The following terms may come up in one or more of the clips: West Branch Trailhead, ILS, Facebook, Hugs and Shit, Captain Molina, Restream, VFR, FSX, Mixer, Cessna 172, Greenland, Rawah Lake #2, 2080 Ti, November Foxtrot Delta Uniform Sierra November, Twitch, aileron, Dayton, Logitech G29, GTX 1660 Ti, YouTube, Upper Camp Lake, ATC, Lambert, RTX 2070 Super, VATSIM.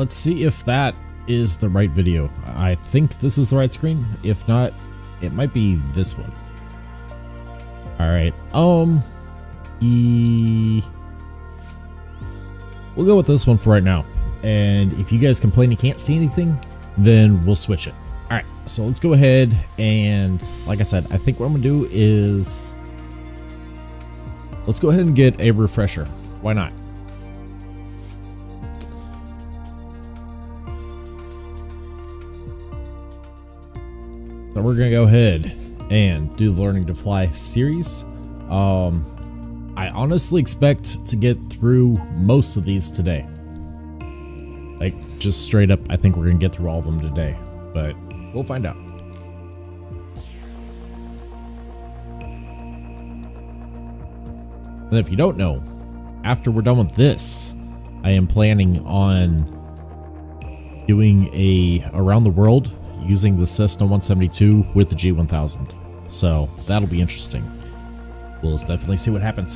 Let's see if that is the right video. I think this is the right screen. If not, it might be this one. All right. We'll go with this one for right now. And if you guys complain you can't see anything, then we'll switch it. All right. So let's go ahead and, like I said, I think what I'm gonna do is let's go ahead and get a refresher. Why not? So we're gonna go ahead and do the Learning to Fly series. I honestly expect to get through most of these today. Like, just straight up, I think we're gonna get through all of them today, but we'll find out. And if you don't know, after we're done with this, I am planning on doing a around the world using the Cessna 172 with the G1000. So that'll be interesting. We'll definitely see what happens.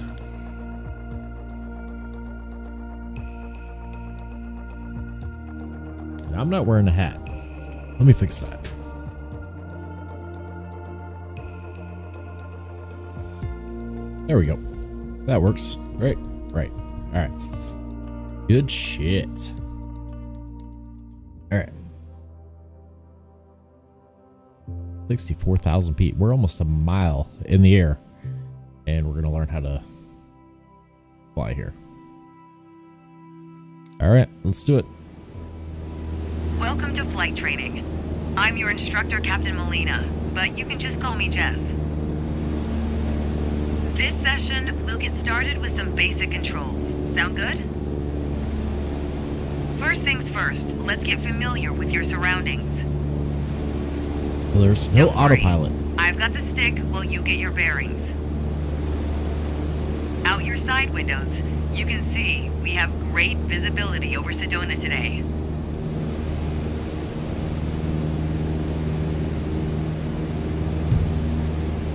And I'm not wearing a hat. Let me fix that. There we go. That works. Right. Right. All right. Good shit. All right. 64,000 feet. We're almost a mile in the air. And we're going to learn how to fly here. All right. Let's do it. Welcome to flight training. I'm your instructor, Captain Molina, but you can just call me Jess. This session, we'll get started with some basic controls. Sound good? First things first, let's get familiar with your surroundings. Well, there's no autopilot. I've got the stick while you get your bearings. Out your side windows, you can see we have great visibility over Sedona today.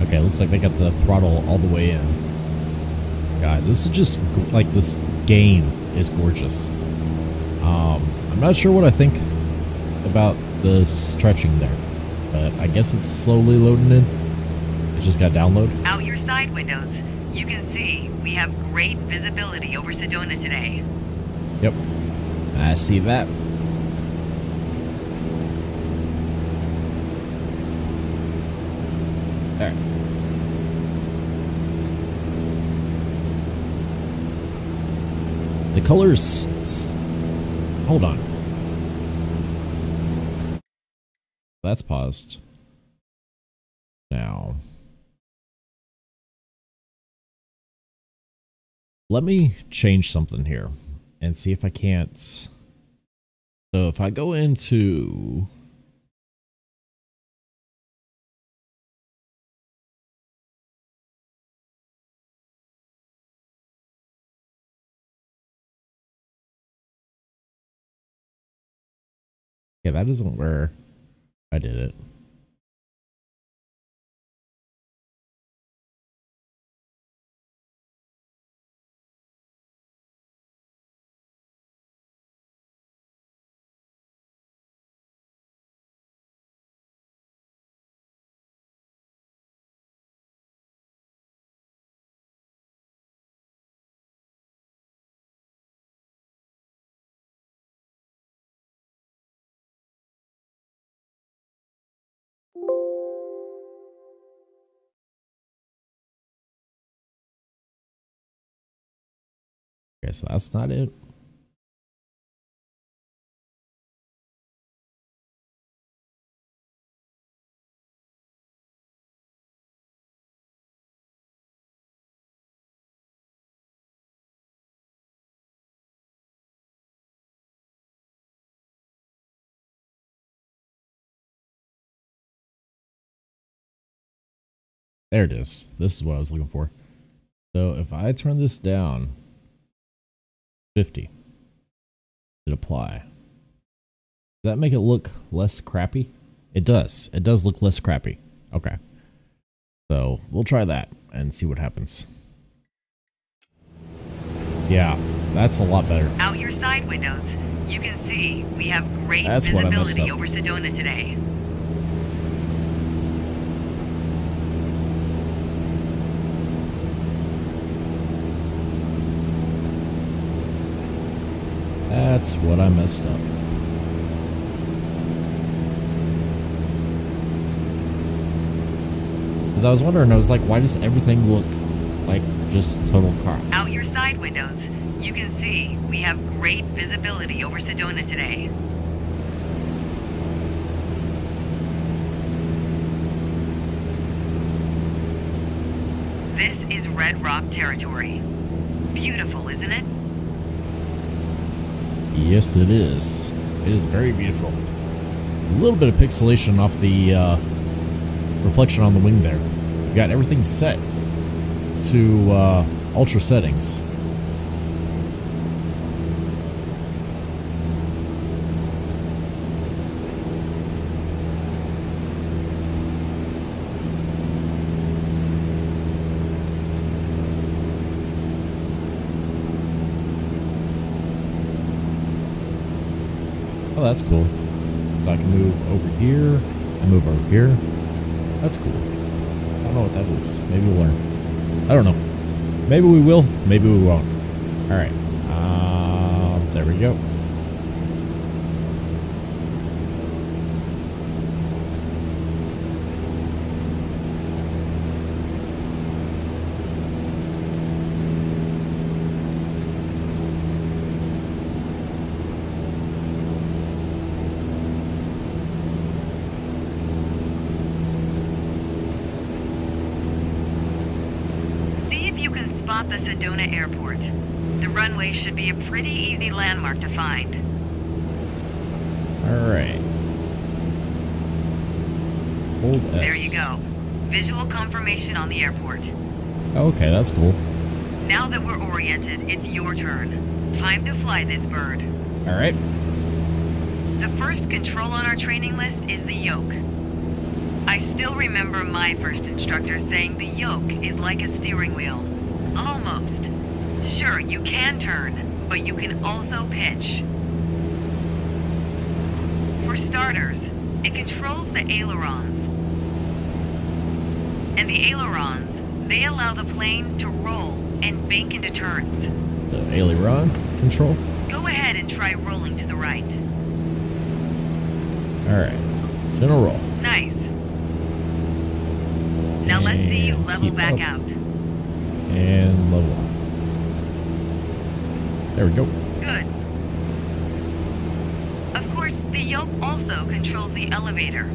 Okay, looks like they got the throttle all the way in. God, this is just, like, this game is gorgeous. I'm not sure what I think about the stretching there, but I guess it's slowly loading in. It just got download. Out your side windows, you can see we have great visibility over Sedona today. Yep, I see that. There. The colors, hold on. That's paused. Now. Let me change something here and see if I can't. So if I go into yeah, that isn't where I did it. Okay, so that's not it. There it is. This is what I was looking for. So if I turn this down 50, it apply. Does that make it look less crappy? It does. It does look less crappy. Okay. So we'll try that and see what happens. Yeah, that's a lot better. Out your side windows, You can see we have great visibility over Sedona today. That's what I messed up. Because I was wondering, I was like, why does everything look like just total crap? Out your side windows, you can see we have great visibility over Sedona today. This is Red Rock territory. Beautiful, isn't it? Yes, it is. It is very beautiful. A little bit of pixelation off the reflection on the wing there. We've got everything set to ultra settings. Oh, that's cool. I can move over here and move over here. That's cool. I don't know what that is. Maybe we'll learn. I don't know. Maybe we will. Maybe we won't. All right. There we go. The Sedona Airport. The runway should be a pretty easy landmark to find. All right. Hold S. There you go. Visual confirmation on the airport. Okay, that's cool. Now that we're oriented, it's your turn. Time to fly this bird. All right. The first control on our training list is the yoke. I still remember my first instructor saying the yoke is like a steering wheel. Almost. Sure, you can turn, but you can also pitch. For starters, it controls the ailerons. And the ailerons, they allow the plane to roll and bank into turns. The aileron control? Go ahead and try rolling to the right. Alright. General roll. Nice. Now let's see you level back out. And level up. There we go. Good. Of course, the yoke also controls the elevator.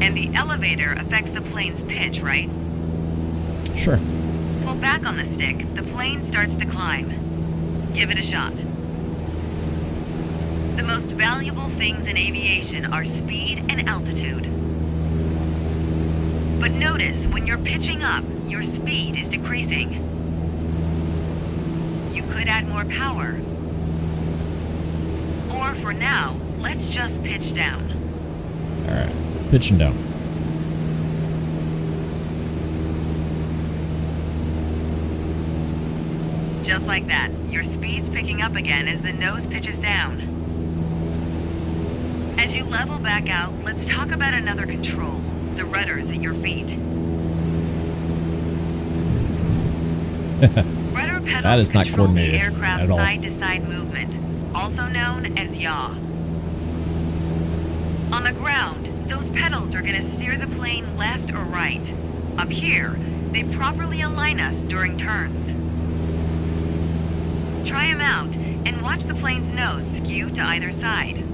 And the elevator affects the plane's pitch, right? Sure. Pull back on the stick, the plane starts to climb. Give it a shot. The most valuable things in aviation are speed and altitude. But notice, when you're pitching up, your speed is decreasing. You could add more power. Or for now, let's just pitch down. Alright, pitching down. Just like that, your speed's picking up again as the nose pitches down. As you level back out, let's talk about another control. The rudder's at your feet. Rudder pedals that is not coordinated the aircraft at all. Side-to-side movement, also known as yaw. On the ground, those pedals are going to steer the plane left or right. Up here, they properly align us during turns. Try them out and watch the plane's nose skew to either side.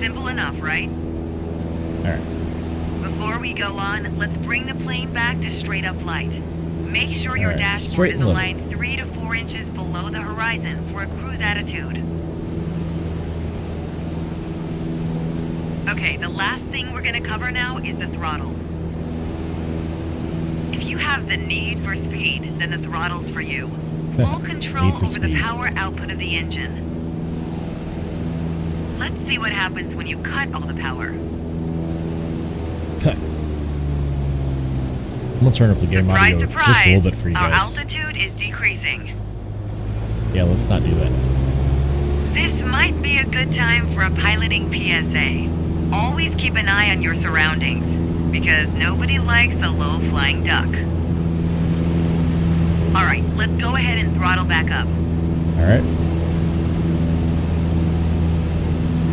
Simple enough, right? All right. Before we go on, let's bring the plane back to straight-up flight. Make sure your dashboard is aligned 3 to 4 inches below the horizon for a cruise attitude. Okay, the last thing we're going to cover now is the throttle. If you have the need for speed, then the throttle's for you. Full control over the power output of the engine. Let's see what happens when you cut all the power. Cut. I'm gonna turn up the game audio just a little bit for you guys. Our altitude is decreasing. Yeah, let's not do that. This might be a good time for a piloting PSA. Always keep an eye on your surroundings, because nobody likes a low-flying duck. Alright, let's go ahead and throttle back up. Alright.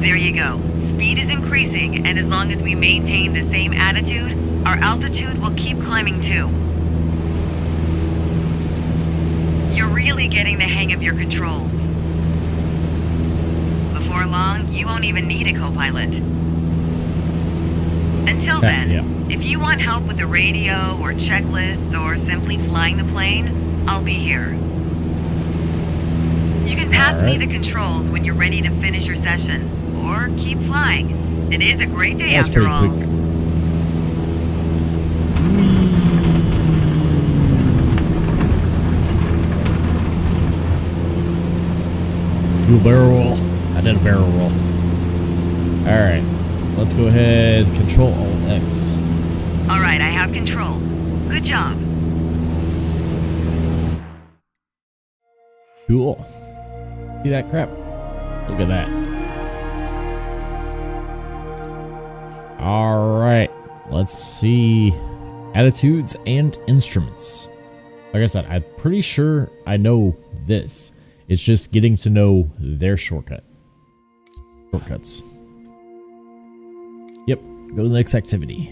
There you go. Speed is increasing, and as long as we maintain the same attitude, our altitude will keep climbing too. You're really getting the hang of your controls. Before long, you won't even need a co-pilot. Until then, if you want help with the radio or checklists or simply flying the plane, I'll be here. You can pass me the controls when you're ready to finish your session. Or keep flying. It is a great day after all. Quick. Do a barrel roll. I did a barrel roll. Alright. Let's go ahead. Control Alt X. Alright, I have control. Good job. Cool. See that crap? Look at that. Alright, let's see attitudes and instruments. Like I said, I'm pretty sure I know this. It's just getting to know their shortcuts. Yep, go to the next activity.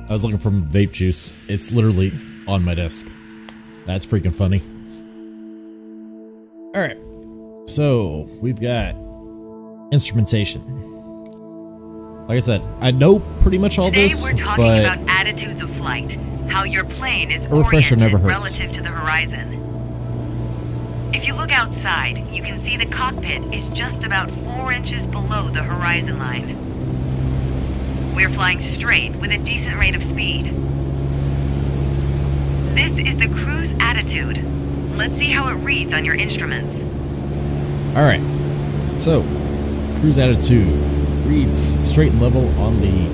I was looking for vape juice. It's literally on my desk. That's freaking funny. Alright. So, we've got instrumentation. Like I said, I know pretty much all this, but... Today we're talking about attitudes of flight. How your plane is oriented relative to the horizon. If you look outside, you can see the cockpit is just about 4 inches below the horizon line. We're flying straight with a decent rate of speed. This is the cruise attitude. Let's see how it reads on your instruments. Alright, so cruise attitude reads straight and level on the...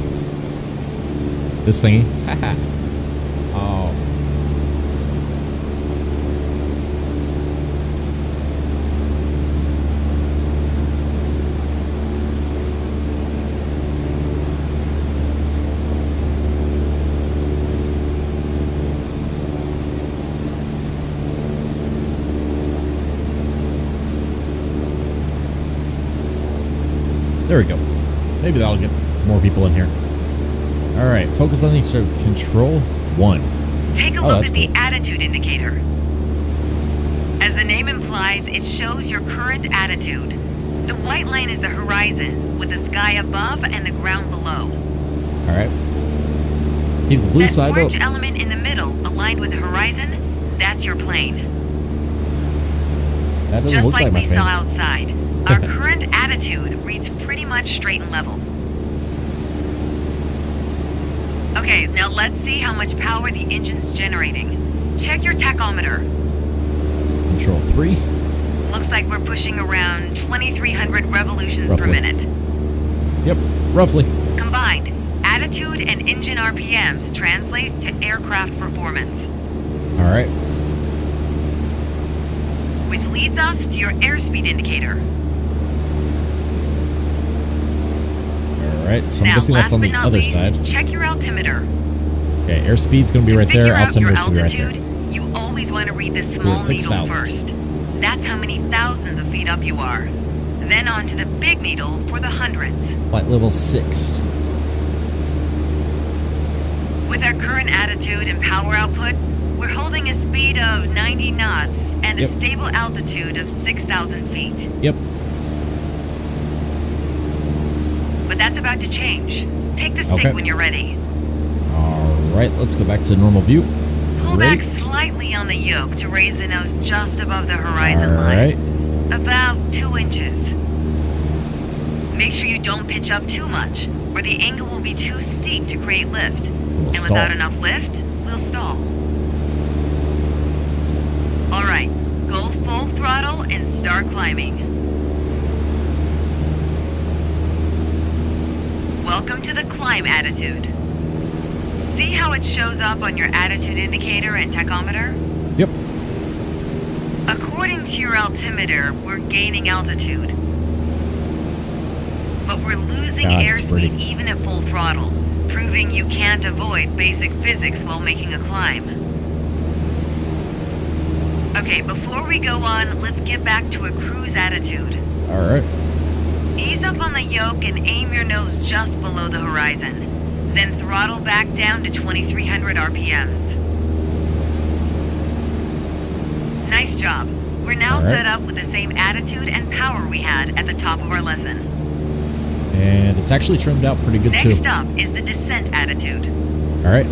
this thingy. Haha. There we go. Maybe that'll get some more people in here. Alright, focus on the control 1. Take a look at the attitude indicator. As the name implies, it shows your current attitude. The white line is the horizon, with the sky above and the ground below. Alright. Keep the blue side up. That orange element in the middle, aligned with the horizon, that's your plane. That doesn't look like my plane. Just like we saw outside. Our current attitude reads pretty much straight and level. Okay, now let's see how much power the engine's generating. Check your tachometer. Control 3. Looks like we're pushing around 2,300 revolutions per minute. Yep, roughly. Combined, attitude and engine RPMs translate to aircraft performance. All right. Which leads us to your airspeed indicator. Alright, so I'm guessing that's on the other side. Check your altimeter. Okay, airspeed's going to be right there. Altimeter's going to be right there. You always want to read the small needle first. That's how many thousands of feet up you are. Then on to the big needle for the hundreds. Flight level 6. With our current attitude and power output, we're holding a speed of 90 knots and a stable altitude of 6,000 feet. Yep. but that's about to change. Take the stick when you're ready. All right, let's go back to normal view. Pull back slightly on the yoke to raise the nose just above the horizon line. About 2 inches. Make sure you don't pitch up too much, or the angle will be too steep to create lift. And without enough lift, we'll stall. All right, go full throttle and start climbing. Welcome to the climb attitude. See how it shows up on your attitude indicator and tachometer? Yep. According to your altimeter, we're gaining altitude. But we're losing airspeed even at full throttle, proving you can't avoid basic physics while making a climb. Okay, before we go on, let's get back to a cruise attitude. Alright. Ease up on the yoke and aim your nose just below the horizon. Then throttle back down to 2300 RPMs. Nice job. We're now set up with the same attitude and power we had at the top of our lesson. And it's actually trimmed out pretty good too. Next up is the descent attitude. Alright.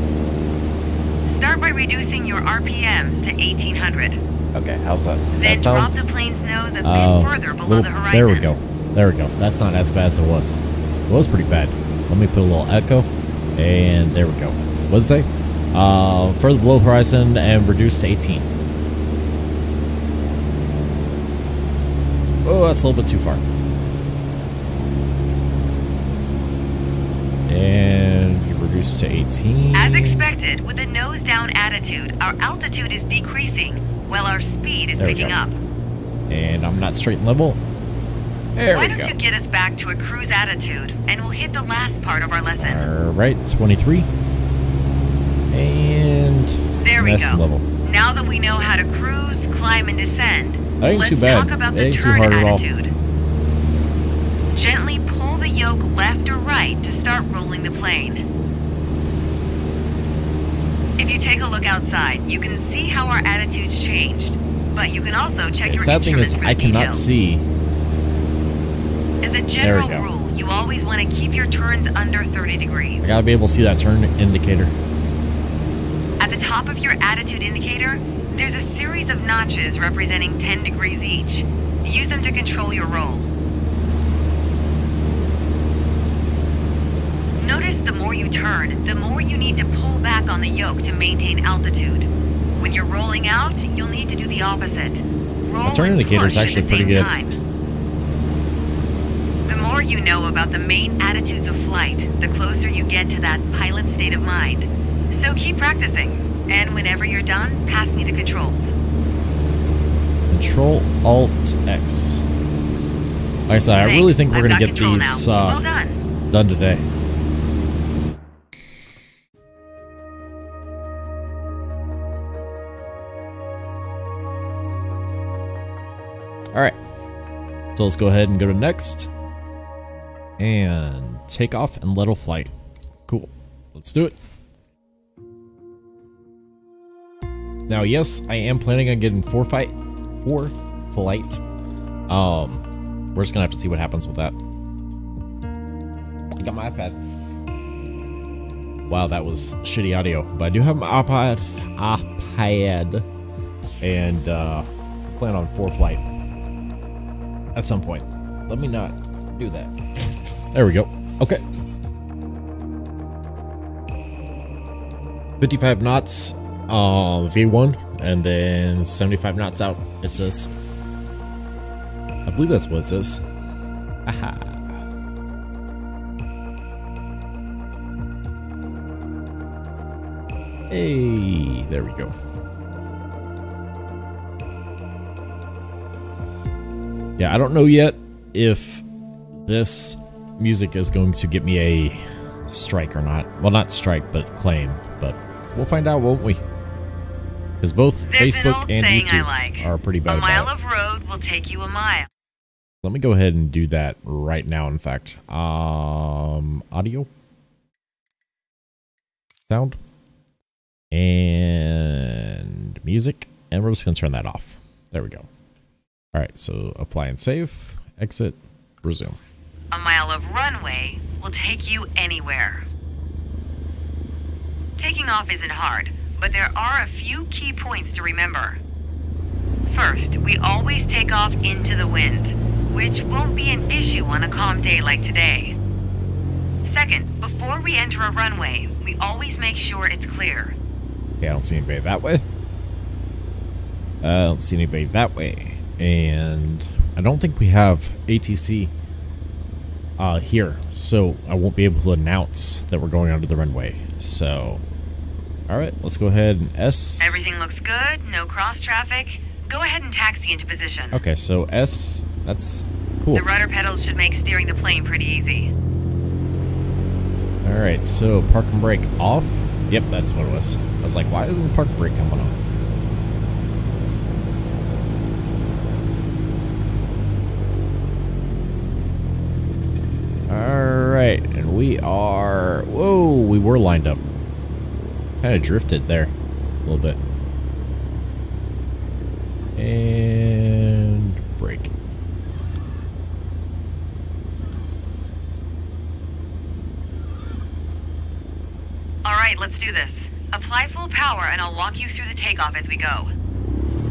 Start by reducing your RPMs to 1800. Okay, how's that? Then drop the plane's nose a bit further below the horizon. There we go. There we go. That's not as bad as it was. It was pretty bad. Let me put a little echo, and there we go. What's it say? Further below horizon and reduced to 18. Oh, that's a little bit too far. And you reduced to 18. As expected, with the nose down attitude, our altitude is decreasing while our speed is picking up. And I'm not straight and level. Why don't you get us back to a cruise attitude, and we'll hit the last part of our lesson. All right, 23. And there we go. Level. Now that we know how to cruise, climb, and descend, let's talk about the turn attitude. Gently pull the yoke left or right to start rolling the plane. If you take a look outside, you can see how our attitude's changed, but you can also check your instruments. The sad thing is I cannot see. As a general rule, you always want to keep your turns under 30 degrees. I gotta be able to see that turn indicator. At the top of your attitude indicator, there's a series of notches representing 10 degrees each. Use them to control your roll. Notice the more you turn, the more you need to pull back on the yoke to maintain altitude. When you're rolling out, you'll need to do the opposite. Roll the turn indicator is actually pretty good. The more you know about the main attitudes of flight, the closer you get to that pilot state of mind. So keep practicing, and whenever you're done, pass me the controls. Control-Alt-X. Like I said, I really think we're going to get these done today. Alright, so let's go ahead and go to next. And take off and let it fly. Cool. Let's do it. Now, yes, I am planning on getting ForeFlight. We're just gonna have to see what happens with that. I got my iPad. Wow, that was shitty audio, but I do have my iPad, and plan on ForeFlight at some point. Let me not do that. There we go. Okay. 55 knots V1 and then 75 knots out, it says. I believe that's what it says. Aha. Hey, there we go. Yeah, I don't know yet if this music is going to get me a strike or not. Well, not strike, but claim. But we'll find out, won't we? Because both Facebook and YouTube are pretty bad about it. A mile of road will take you a mile. Let me go ahead and do that right now, in fact. Audio. Sound. And music. And we're just going to turn that off. There we go. All right, so apply and save. Exit. Resume. A mile of runway will take you anywhere. Taking off isn't hard, but there are a few key points to remember. First, we always take off into the wind, which won't be an issue on a calm day like today. Second, before we enter a runway, we always make sure it's clear. Yeah, I don't see anybody that way. I don't see anybody that way. And I don't think we have ATC here, so I won't be able to announce that we're going onto the runway. So, all right, let's go ahead and S. Everything looks good, no cross traffic. Go ahead and taxi into position. Okay, so S, that's cool. The rudder pedals should make steering the plane pretty easy. All right, so park and brake off. Yep, that's what it was. I was like, why isn't the park brake coming on? Alright, and we are... Whoa, we were lined up. Kind of drifted there a little bit. And brake. Alright, let's do this. Apply full power and I'll walk you through the takeoff as we go.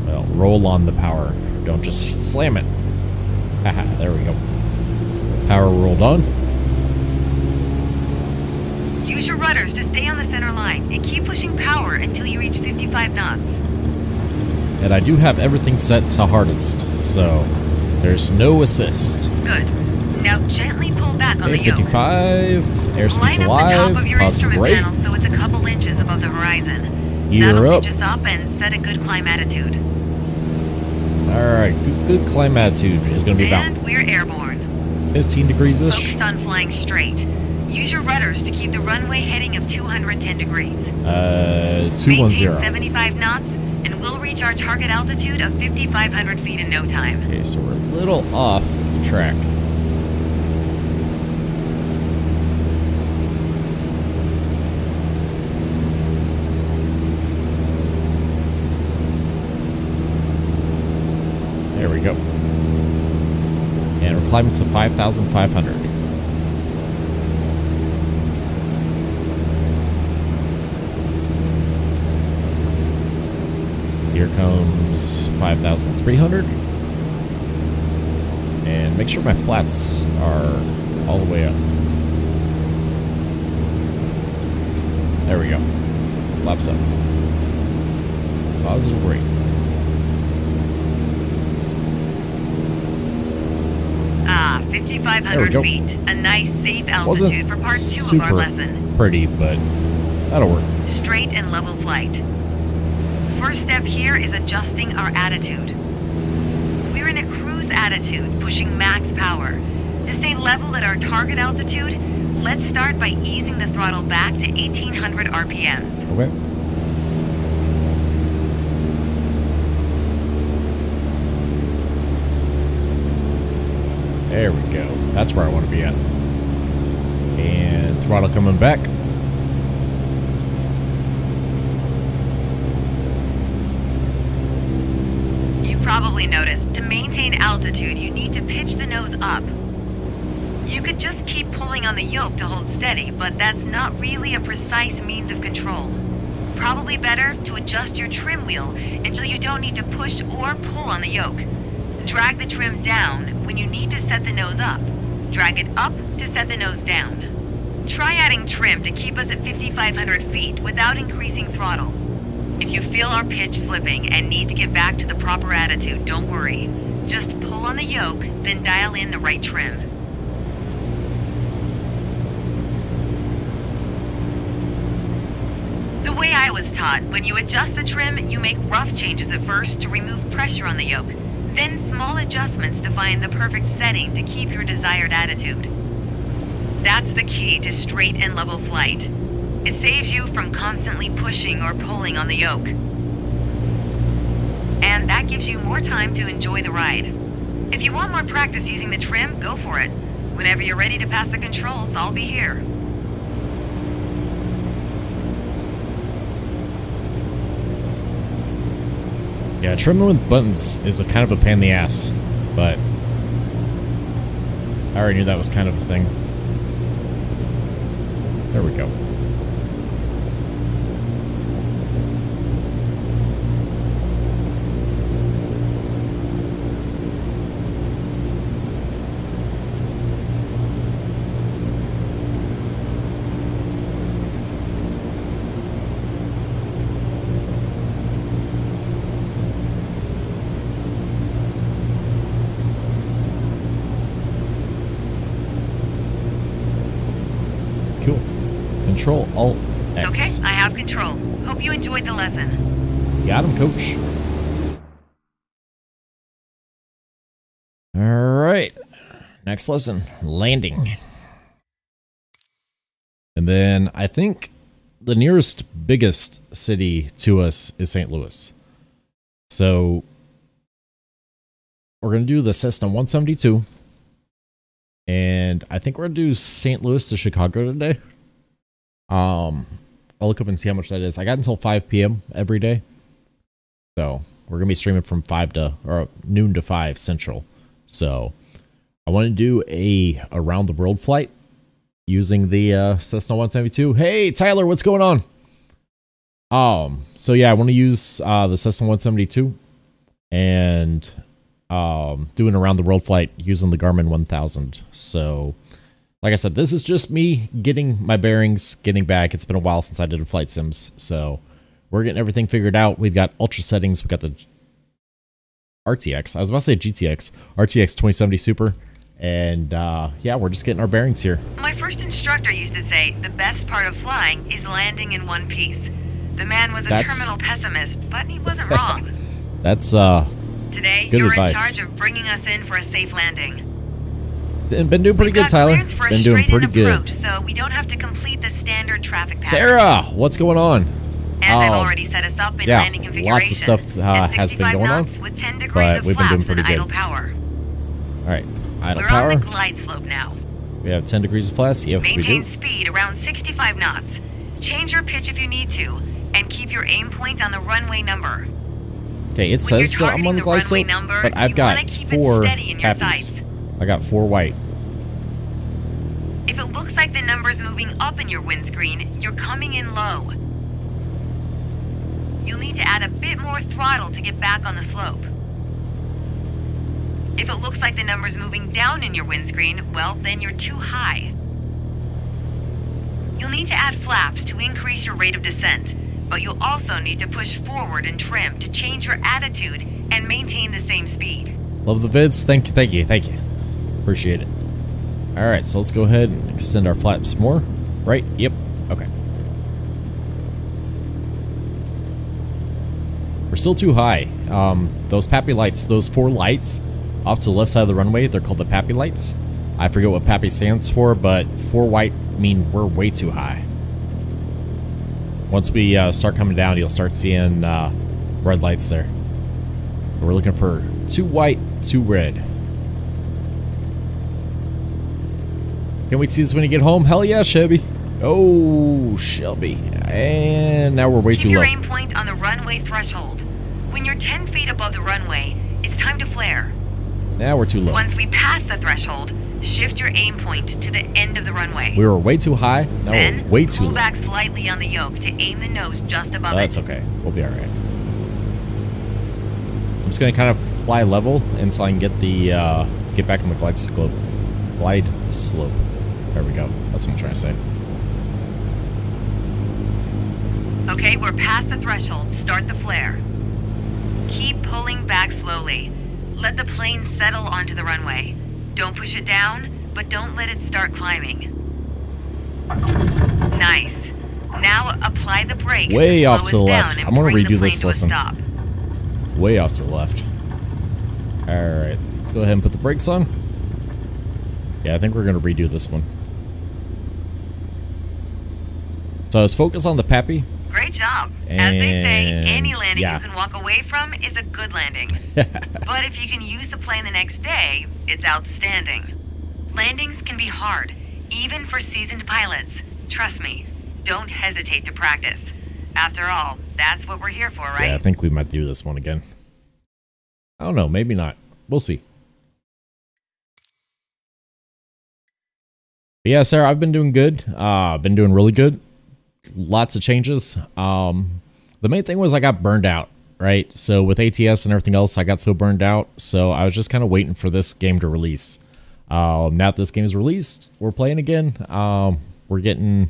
Well, roll on the power. Don't just slam it. Haha, there we go. Power rolled on. Use your rudders to stay on the center line and keep pushing power until you reach 55 knots. And I do have everything set to hardest, so there's no assist. Good. Now gently pull back on the yoke. 55. Airspeed's alive. Line up the top of your instrument panel so it's a couple inches above the horizon. That'll pitch us up and set a good climb attitude. All right, good climb attitude is going to be about. And we're airborne. 15 degrees-ish. Focus on flying straight. Use your rudders to keep the runway heading of 210 degrees. 210. Maintain 75 knots, and we'll reach our target altitude of 5,500 feet in no time. Okay, so we're a little off track. There we go. And we're climbing to 5,500. Here comes 5,300. And make sure my flaps are all the way up. There we go. Flaps up. Positive rate. Ah, 5,500 feet. A nice, safe altitude for part two of our lesson. Pretty, but that'll work. Straight and level flight. First step here is adjusting our attitude. We're in a cruise attitude, pushing max power. To stay level at our target altitude, let's start by easing the throttle back to 1,800 RPMs. Okay. There we go. That's where I want to be at. And throttle coming back. You probably noticed, to maintain altitude, you need to pitch the nose up. You could just keep pulling on the yoke to hold steady, but that's not really a precise means of control. Probably better to adjust your trim wheel until you don't need to push or pull on the yoke. Drag the trim down when you need to set the nose up. Drag it up to set the nose down. Try adding trim to keep us at 5,500 feet without increasing throttle. If you feel our pitch slipping and need to get back to the proper attitude, don't worry. Just pull on the yoke, then dial in the right trim. The way I was taught, when you adjust the trim, you make rough changes at first to remove pressure on the yoke. Then small adjustments to find the perfect setting to keep your desired attitude. That's the key to straight and level flight. It saves you from constantly pushing or pulling on the yoke. And that gives you more time to enjoy the ride. If you want more practice using the trim, go for it. Whenever you're ready to pass the controls, I'll be here. Yeah, trimming with buttons is a kind of a pain in the ass, but I already knew that was kind of a thing. There we go. Control Alt X. Okay, I have control. Hope you enjoyed the lesson. Got him, Coach. All right. Next lesson, landing. And then I think the nearest biggest city to us is St. Louis. So we're going to do the Cessna 172. And I think we're going to do St. Louis to Chicago today. I'll look up and see how much that is. I got until 5 p.m. every day. So we're going to be streaming from 5 to, or noon to 5 central. So I want to do a around the world flight using the Cessna 172. Hey, Tyler, what's going on? So yeah, I want to use the Cessna 172 and do an around the world flight using the Garmin 1000. So like I said, this is just me getting my bearings, getting back. It's been a while since I did a flight sims, so we're getting everything figured out. We've got ultra settings. We've got the RTX. I was about to say GTX. RTX 2070 Super. And yeah, we're just getting our bearings here. My first instructor used to say the best part of flying is landing in one piece. The man was a terminal pessimist, but he wasn't wrong. That's Today, good you're advice. In charge of bringing us in for a safe landing. Been doing pretty good, Tyler. Been doing pretty good. So we don't have to complete the standard traffic pattern. Sarah, what's going on? And I've already set us up in landing configuration. Lots of stuff has been going on, but we've been doing pretty good. All right, idle power. We're on the glide slope now. We have 10 degrees of flaps. Yes, we do. Maintain speed around 65 knots. Change your pitch if you need to, and keep your aim point on the runway number. Okay, it says that I'm on the glide slope, but I've got 4 PAPIs. I got 4 white. If it looks like the number's moving up in your windscreen, you're coming in low. You'll need to add a bit more throttle to get back on the slope. If it looks like the number's moving down in your windscreen, well, then you're too high. You'll need to add flaps to increase your rate of descent, but you'll also need to push forward and trim to change your attitude and maintain the same speed. Love the vids. Thank you. Appreciate it. All right, so let's go ahead and extend our flaps more. Right? Yep. Okay. We're still too high. Those PAPI lights, those 4 lights off to the left side of the runway, they're called the PAPI lights. I forget what PAPI stands for, but 4 white mean we're way too high. Once we start coming down, you'll start seeing red lights there. We're looking for 2 white, 2 red. Can't wait to see this when you get home. Hell yeah, Shelby. Oh, Shelby. And now we're way too low. Keep your aim point on the runway threshold. When you're 10 feet above the runway, it's time to flare. Now we're too low. Once we pass the threshold, shift your aim point to the end of the runway. We were way too high. Now we're way too low. Pull back slightly on the yoke to aim the nose just above it. That's okay. We'll be all right. I'm just going to kind of fly level until I can get the get back on the glide slope. Glide slope. There we go. That's what I'm trying to say. Okay, we're past the threshold. Start the flare. Keep pulling back slowly. Let the plane settle onto the runway. Don't push it down, but don't let it start climbing. Nice. Now apply the brakes. Way off to the left. I'm going to redo this lesson. Way off to the left. Alright, let's go ahead and put the brakes on. Yeah, I think we're going to redo this one. So I was focused on the PAPI. Great job. As they say, any landing you can walk away from is a good landing. But if you can use the plane the next day, it's outstanding. Landings can be hard, even for seasoned pilots. Trust me, don't hesitate to practice. After all, that's what we're here for, right? Yeah, I think we might do this one again. I don't know, maybe not. We'll see. But yeah, Sarah, I've been doing good. Been doing really good. Lots of changes. The main thing was I got burned out, right? So with ATS and everything else, I got so burned out. So I was just kind of waiting for this game to release. Now that this game is released, we're playing again. We're getting...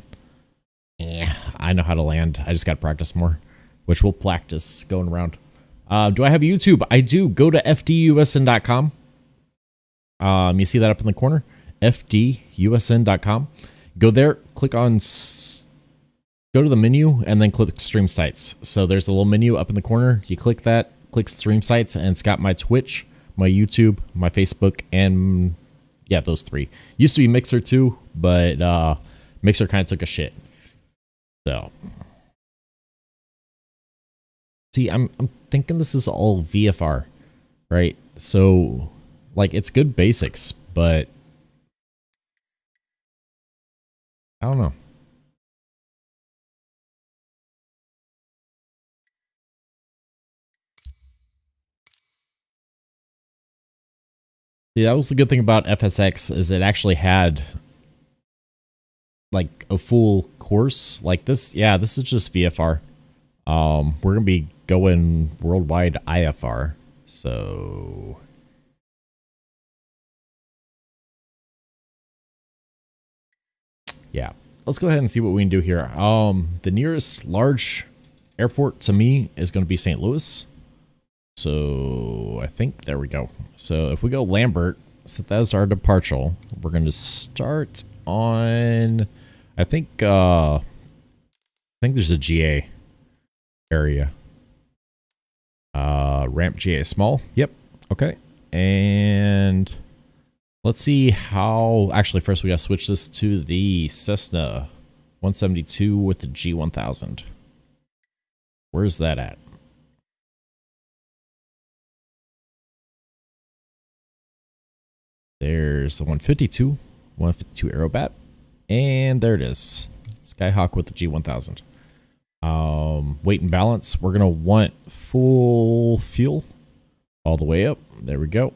Yeah, I know how to land. I just got to practice more, which we'll practice going around. Do I have YouTube? I do. Go to FDUSN.com. You see that up in the corner? FDUSN.com. Go there, click on... Go to the menu and then click stream sites. So there's a little menu up in the corner. You click that, click stream sites, and it's got my Twitch, my YouTube, my Facebook, and yeah, those three. Used to be Mixer too, but Mixer kind of took a shit. So see, I'm thinking this is all VFR, right? So like it's good basics, but I don't know. See, that was the good thing about FSX is it actually had like a full course like this. Yeah, this is just VFR. We're going to be going worldwide IFR. So yeah, let's go ahead and see what we can do here. The nearest large airport to me is going to be St. Louis. So I think there we go. So if we go Lambert, so that's our departure. We're going to start on, I think there's a GA area. Ramp GA small. Yep. Okay. And let's see how, actually first we got to switch this to the Cessna 172 with the G1000. Where's that at? There's the 152, 152 Aerobat, and there it is. Skyhawk with the G1000. Weight and balance, we're going to want full fuel all the way up. There we go.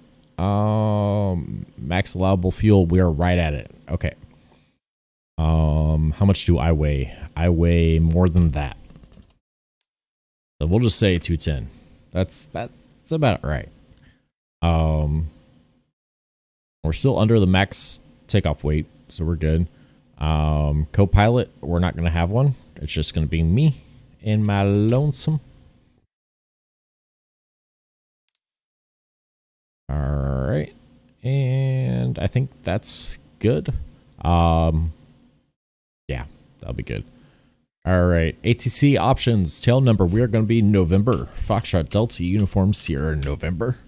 Max allowable fuel, we are right at it. Okay. How much do I weigh? I weigh more than that. So we'll just say 210. That's about right. We're still under the max takeoff weight, so we're good. Co-pilot, we're not going to have one. It's just going to be me and my lonesome. All right. And I think that's good. Yeah, that'll be good. All right. ATC options, tail number. We are going to be November Foxtrot Delta Uniform Sierra November.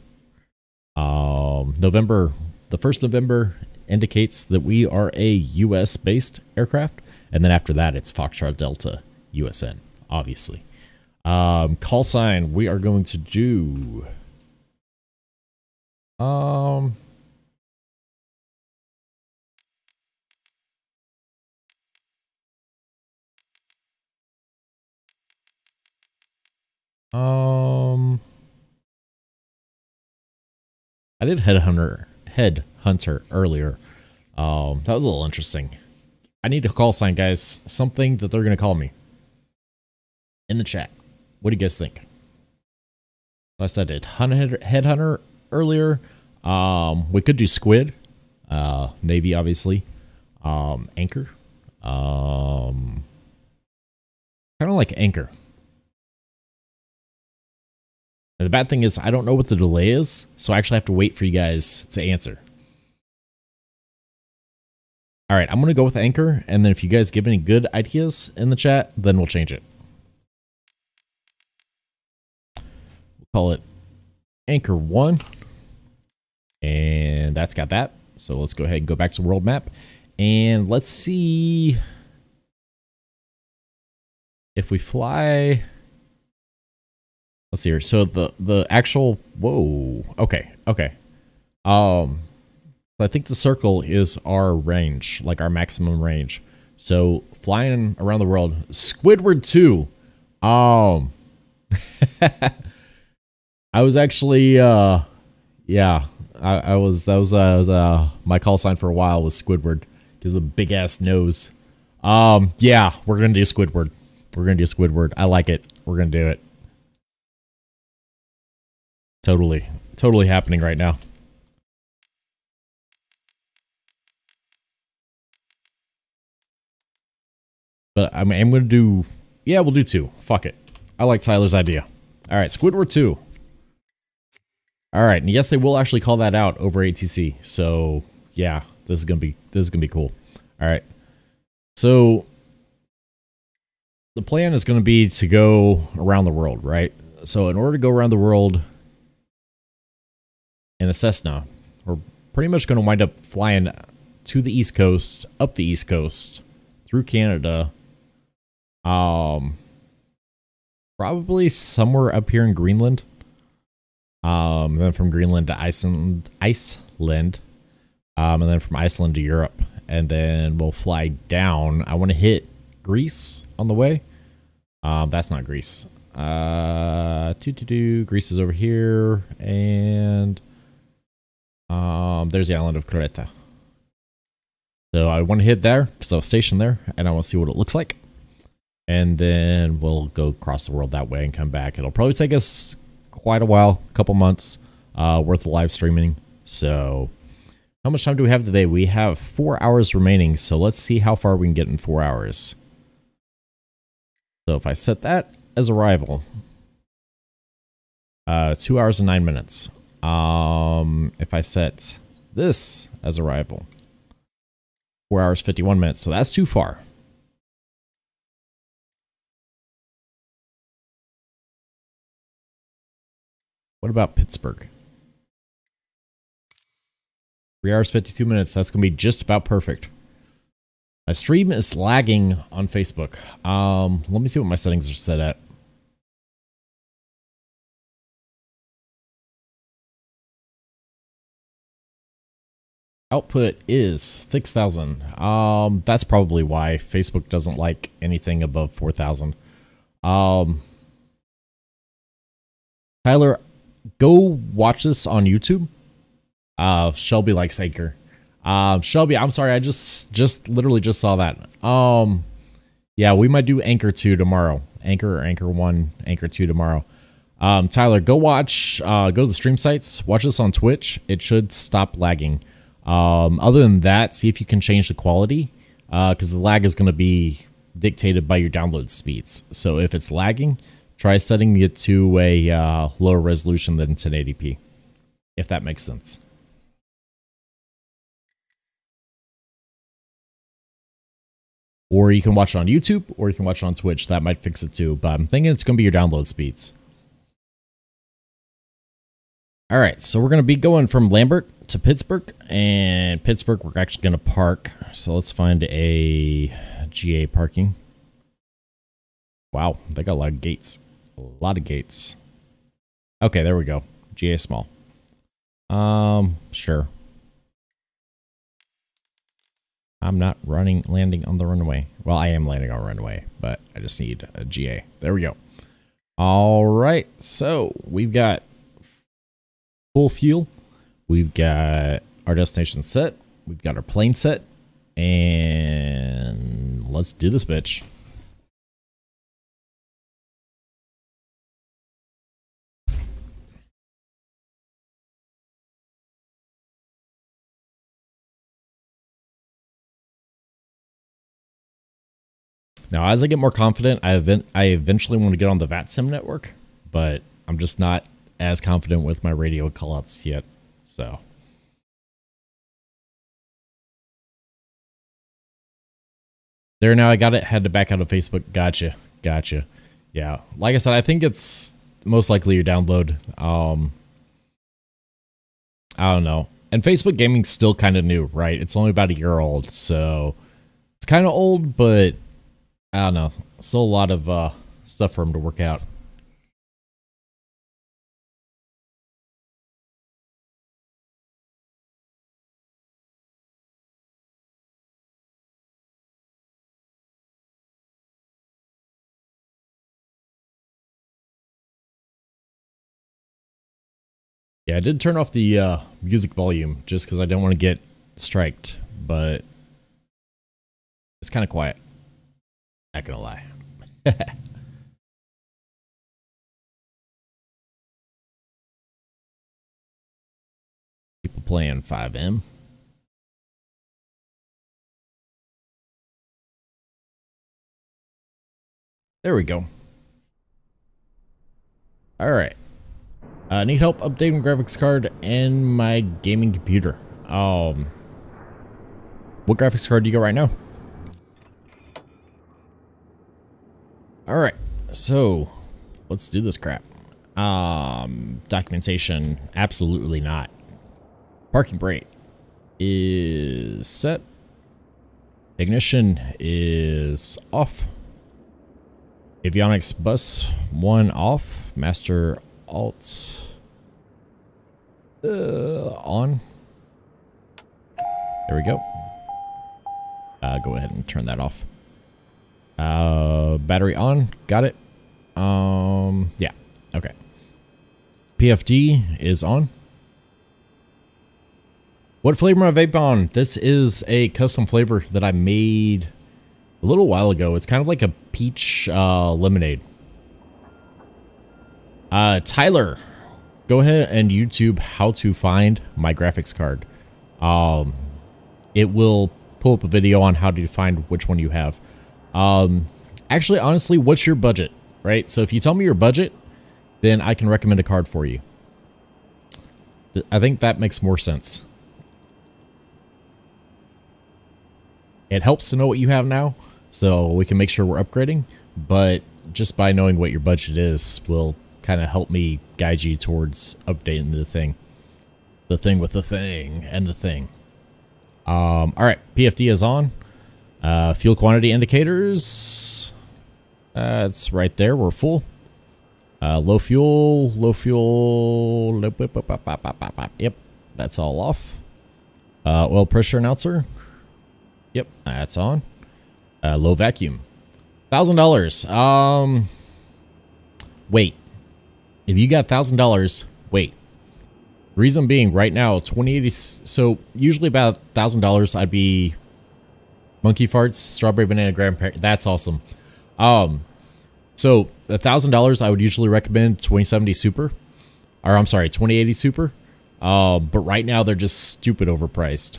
The 1st November indicates that we are a U.S.-based aircraft, and then after that, it's Foxtrot Delta USN, obviously. Call sign, we are going to do... I did Headhunter earlier. That was a little interesting. I need a call sign, guys. Something that they're going to call me. In the chat. What do you guys think? Unless I did Headhunter earlier. We could do Squid. Navy, obviously. Anchor. Kind of like Anchor. And the bad thing is I don't know what the delay is, so I actually have to wait for you guys to answer. All right, I'm going to go with Anchor, and then if you guys give any good ideas in the chat, then we'll change it. We'll call it Anchor 1, and that's got that. So let's go ahead and go back to world map, and let's see if we fly... Let's see here. So the actual, whoa. Okay. Okay. I think the circle is our range, like our maximum range. So flying around the world, Squidward 2. I was actually, yeah, I was, that was my call sign for a while was Squidward. because of the big ass nose. Yeah, we're gonna do Squidward. We're gonna do Squidward. I like it. We're gonna do it. Totally, totally happening right now. But I mean, I'm gonna do. Yeah, we'll do two. Fuck it. I like Tyler's idea. All right, Squidward 2. All right, and yes, they will actually call that out over ATC. So yeah, this is gonna be cool. All right, so the plan is gonna be to go around the world, right? So in order to go around the world in a Cessna, we're pretty much gonna wind up flying to the East Coast, up the East Coast, through Canada. Probably somewhere up here in Greenland. And then from Greenland to Iceland, and then from Iceland to Europe, and then we'll fly down. I want to hit Greece on the way. That's not Greece. Greece is over here, and there's the island of Creta. So I want to hit there because I was stationed there, and I want to see what it looks like. And then we'll go across the world that way and come back. It'll probably take us quite a while, a couple months worth of live streaming. So how much time do we have today? We have 4 hours remaining. So let's see how far we can get in 4 hours. So if I set that as arrival, 2 hours and 9 minutes. If I set this as arrival, 4 hours, 51 minutes. So that's too far. What about Pittsburgh? 3 hours, 52 minutes. That's going to be just about perfect. My stream is lagging on Facebook. Let me see what my settings are set at. Output is 6,000. That's probably why Facebook doesn't like anything above 4,000. Tyler, go watch this on YouTube. Shelby likes Anchor. Shelby, I'm sorry, I just literally saw that. Yeah, we might do Anchor 2 tomorrow. Anchor or Anchor 1, Anchor 2 tomorrow. Tyler, go watch, go to the stream sites, watch this on Twitch. It should stop lagging. Other than that, see if you can change the quality, because the lag is going to be dictated by your download speeds. So if it's lagging, try setting it to a lower resolution than 1080p, if that makes sense. Or you can watch it on YouTube, or you can watch it on Twitch. That might fix it too, but I'm thinking it's going to be your download speeds. All right, so we're going to be going from Lambert to Pittsburgh, and Pittsburgh we're actually going to park. So let's find a GA parking. Wow, they got a lot of gates. A lot of gates. Okay, there we go. GA small. Sure. I'm not landing on the runway. Well, I am landing on runway, but I just need a GA. There we go. All right. So we've got full fuel. We've got our destination set. We've got our plane set. And let's do this, bitch. Now, as I get more confident, I eventually want to get on the VATSIM network, but I'm just not as confident with my radio callouts yet, so. There, now I got it. Had to back out of Facebook. Gotcha. Gotcha. Yeah. Like I said, I think it's most likely your download. I don't know. And Facebook gaming's still kind of new, right? It's only about a year old, so it's kind of old, but I don't know. Still a lot of stuff for him to work out. Yeah, I did turn off the music volume just because I don't want to get striked, but It's kind of quiet. Not gonna lie. People playing 5M. There we go. All right. Need help updating my graphics card and my gaming computer. What graphics card do you got right now? All right, so let's do this crap. Documentation, absolutely not. Parking brake is set. Ignition is off. Avionics bus 1 off. Master alt on. There we go. Go ahead and turn that off. Battery on, got it. Yeah, okay. PFD is on. What flavor am I vape on? This is a custom flavor that I made a little while ago. It's kind of like a peach lemonade. Tyler, go ahead and YouTube how to find my graphics card. It will pull up a video on how to find which one you have. Actually, honestly, what's your budget, right? So if you tell me your budget, then I can recommend a card for you. I think that makes more sense. It helps to know what you have now, so we can make sure we're upgrading, but just by knowing what your budget is will kind of help me guide you towards updating the thing. The thing with the thing and the thing. All right, PFD is on. Fuel quantity indicators. It's right there. We're full. Low fuel. Low fuel. Yep. That's all off. Oil pressure announcer. Yep. That's on. Low vacuum. $1,000. Wait. If you got $1,000, wait. Reason being, right now, 2080. So usually about $1,000, I'd be. Monkey farts, strawberry banana grandparent. That's awesome. So $1,000, I would usually recommend 2070 Super, or I'm sorry, 2080 Super. But right now they're just stupid overpriced.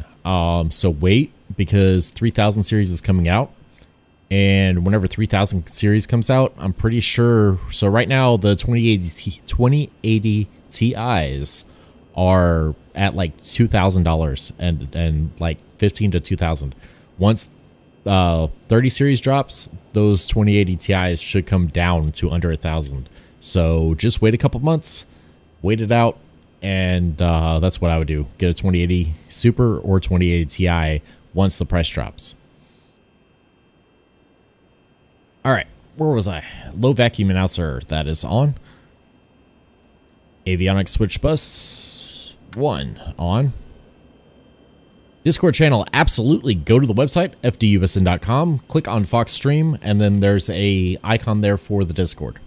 So wait, because 3000 series is coming out, and whenever 3000 series comes out, I'm pretty sure. So right now the 2080 Ti's are at like $2,000 and like 15 to 2,000. Once 30 series drops, those 2080 Ti's should come down to under 1,000. So just wait a couple months, wait it out, and that's what I would do. Get a 2080 Super or 2080 Ti once the price drops. All right, where was I? Low vacuum announcer, that is on. Avionics switch bus 1 on. Discord channel, absolutely go to the website, FDUSN.com, click on Fox Stream, and then there's a icon there for the Discord.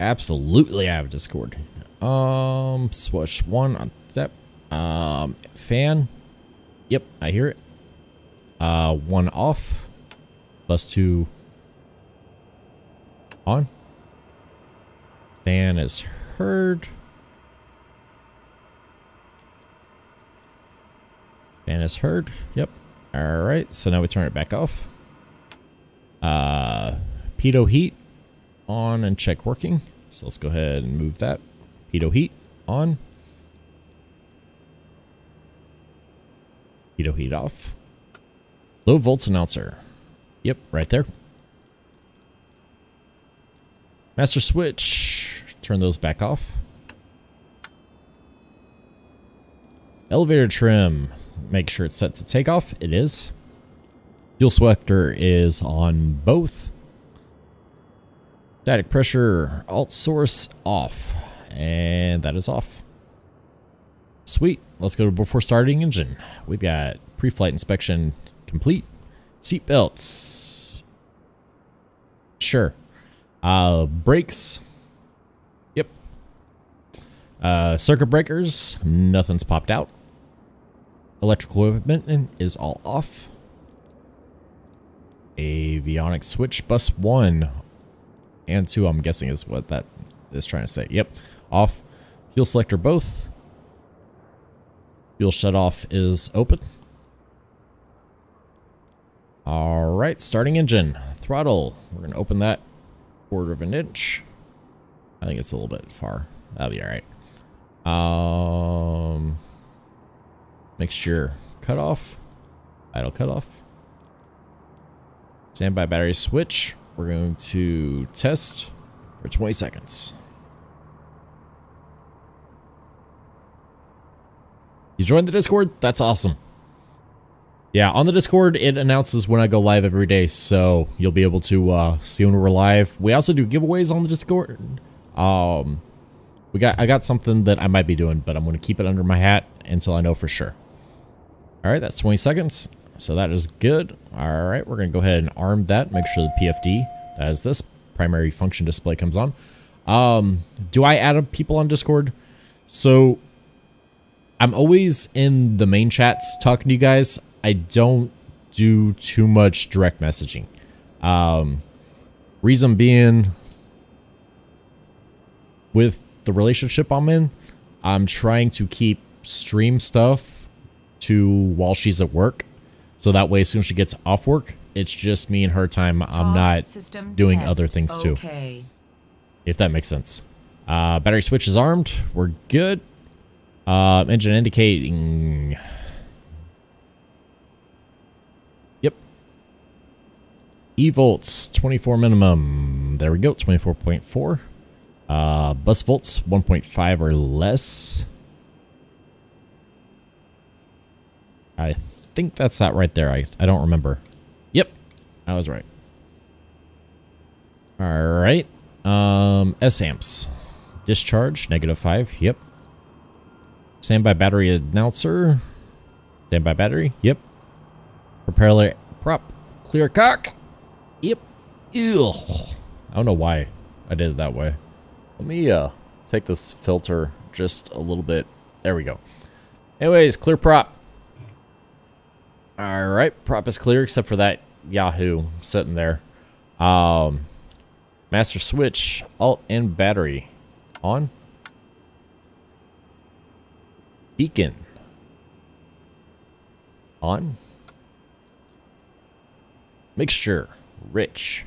Absolutely, I have a Discord. Switch 1 on that. Fan. Yep, I hear it. 1 off. Bus 2 on. Fan is heard. And it's heard. Yep. All right. So now we turn it back off. Pitot heat on and check working. So let's go ahead and move that. Pitot heat on. Pitot heat off. Low volts announcer. Yep. Right there. Master switch. Turn those back off. Elevator trim. Make sure it's set to takeoff. It is. Fuel selector is on both. Static pressure alt source off. And that is off. Sweet. Let's go to before starting engine. We've got pre-flight inspection complete. Seat belts. Sure. Brakes. Yep. Circuit breakers. Nothing's popped out. Electrical equipment is all off. Avionics switch bus 1 and 2, I'm guessing is what that is trying to say. Yep. Off. Fuel selector both. Fuel shutoff is open. Alright, starting engine. Throttle. We're going to open that 1/4 of an inch. I think it's a little bit far. That'll be alright. Mixture cutoff. Idle cutoff. Standby battery switch. We're going to test for 20 seconds. You joined the Discord? That's awesome. Yeah, on the Discord, it announces when I go live every day, so you'll be able to see when we're live. We also do giveaways on the Discord. I got something that I might be doing, but I'm going to keep it under my hat until I know for sure. All right, that's 20 seconds, so that is good. All right, we're going to go ahead and arm that, make sure the PFD, that is this primary function display, comes on. Do I add people on Discord? So I'm always in the main chats talking to you guys. I don't do too much direct messaging. Reason being, with the relationship I'm in, I'm trying to keep stream stuff to while she's at work. So that way, as soon as she gets off work, it's just me and her time. I'm not doing other things too. If that makes sense. Battery switch is armed. We're good. Engine indicating... E-volts, 24 minimum. There we go, 24.4. Bus volts, 1.5 or less. I think that's that right there. I don't remember. Yep, I was right. All right. S amps. Discharge, -5. Yep. Standby battery announcer. Standby battery. Yep. Propeller prop. Clear cock. Yep. Ew. I don't know why I did it that way. Let me take this filter just a little bit. There we go. Anyways, clear prop. All right, prop is clear except for that Yahoo sitting there. Master switch, alt and battery on. Beacon on. Mixture. Rich.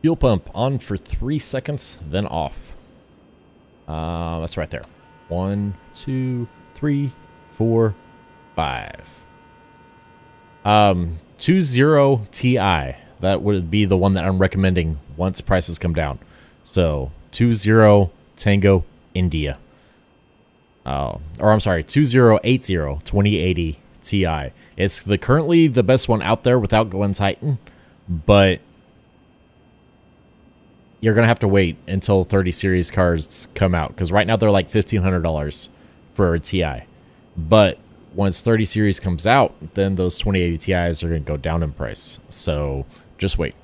Fuel pump on for 3 seconds, then off. That's right there. 1, 2, 3, 4, 5. 20 Ti. That would be the one that I'm recommending once prices come down. So 20 Tango India. Or I'm sorry, 2080 2080 Ti. It's currently the best one out there without going Titan, but you're going to have to wait until 30 series cars come out, because right now they're like $1,500 for a TI. But once 30 series comes out, then those 2080 TIs are going to go down in price. So just wait.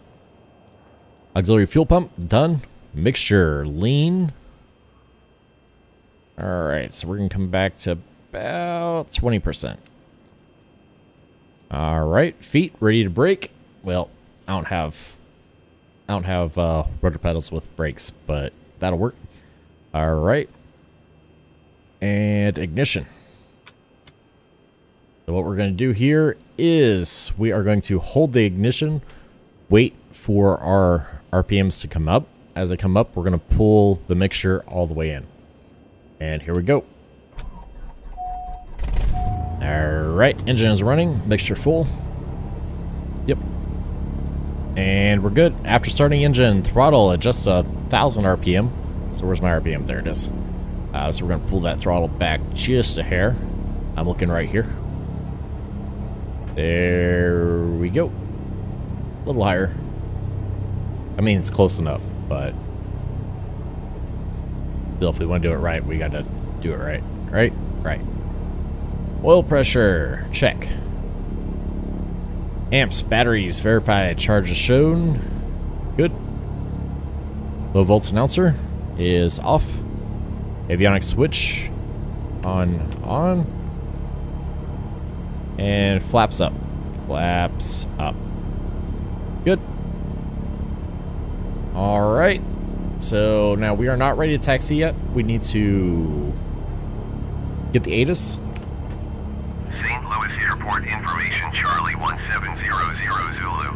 Auxiliary fuel pump, done. Mixture, lean. All right, so we're going to come back to about 20%. All right, feet ready to brake. Well, I don't have rudder pedals with brakes, but that'll work. All right, and ignition. So what we're going to do here is we are going to hold the ignition, wait for our RPMs to come up. As they come up, we're going to pull the mixture all the way in, and here we go. Alright, engine is running, mixture full. Yep. And we're good. After starting engine, throttle adjusts 1,000 RPM. So where's my RPM? There it is. So we're going to pull that throttle back just a hair. I'm looking right here. There we go. A little higher. I mean, it's close enough, but still, if we want to do it right, we got to do it right. Right? Right. Oil pressure, check. Amps, batteries, verified, charges shown. Good. Low volts announcer is off. Avionics switch on. And flaps up. Flaps up. Good. All right. So now we are not ready to taxi yet. We need to get the ATIS. St. Louis Airport information, Charlie 1700 Zulu.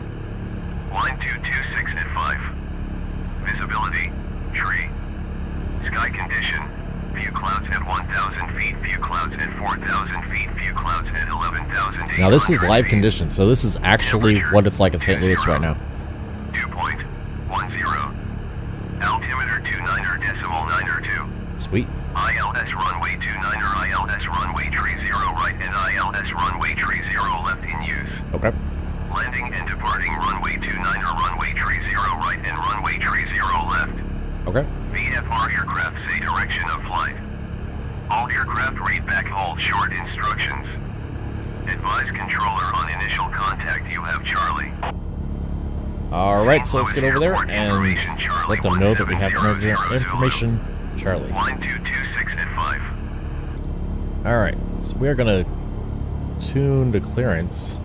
Line 226 at 5. Visibility, tree. Sky condition, view clouds at 1,000 feet, view clouds at 4,000 feet, view clouds at 11,000 feet. Now this is live condition, so this is actually what it's like in St. Louis right now. 2.10. Altimeter 29.902. Sweet. ILS runway 29 or ILS runway 30 right and ILS runway 30 left in use. Okay. Landing and departing runway 29 or runway 30 right and runway 30 left. Okay. VFR aircraft say direction of flight. All aircraft read back hold short instructions. Advise controller on initial contact you have Charlie. Alright, so let's get over there and let them know that we have no information. Charlie. 1226 at 5. Alright, so we are going to tune to clearance.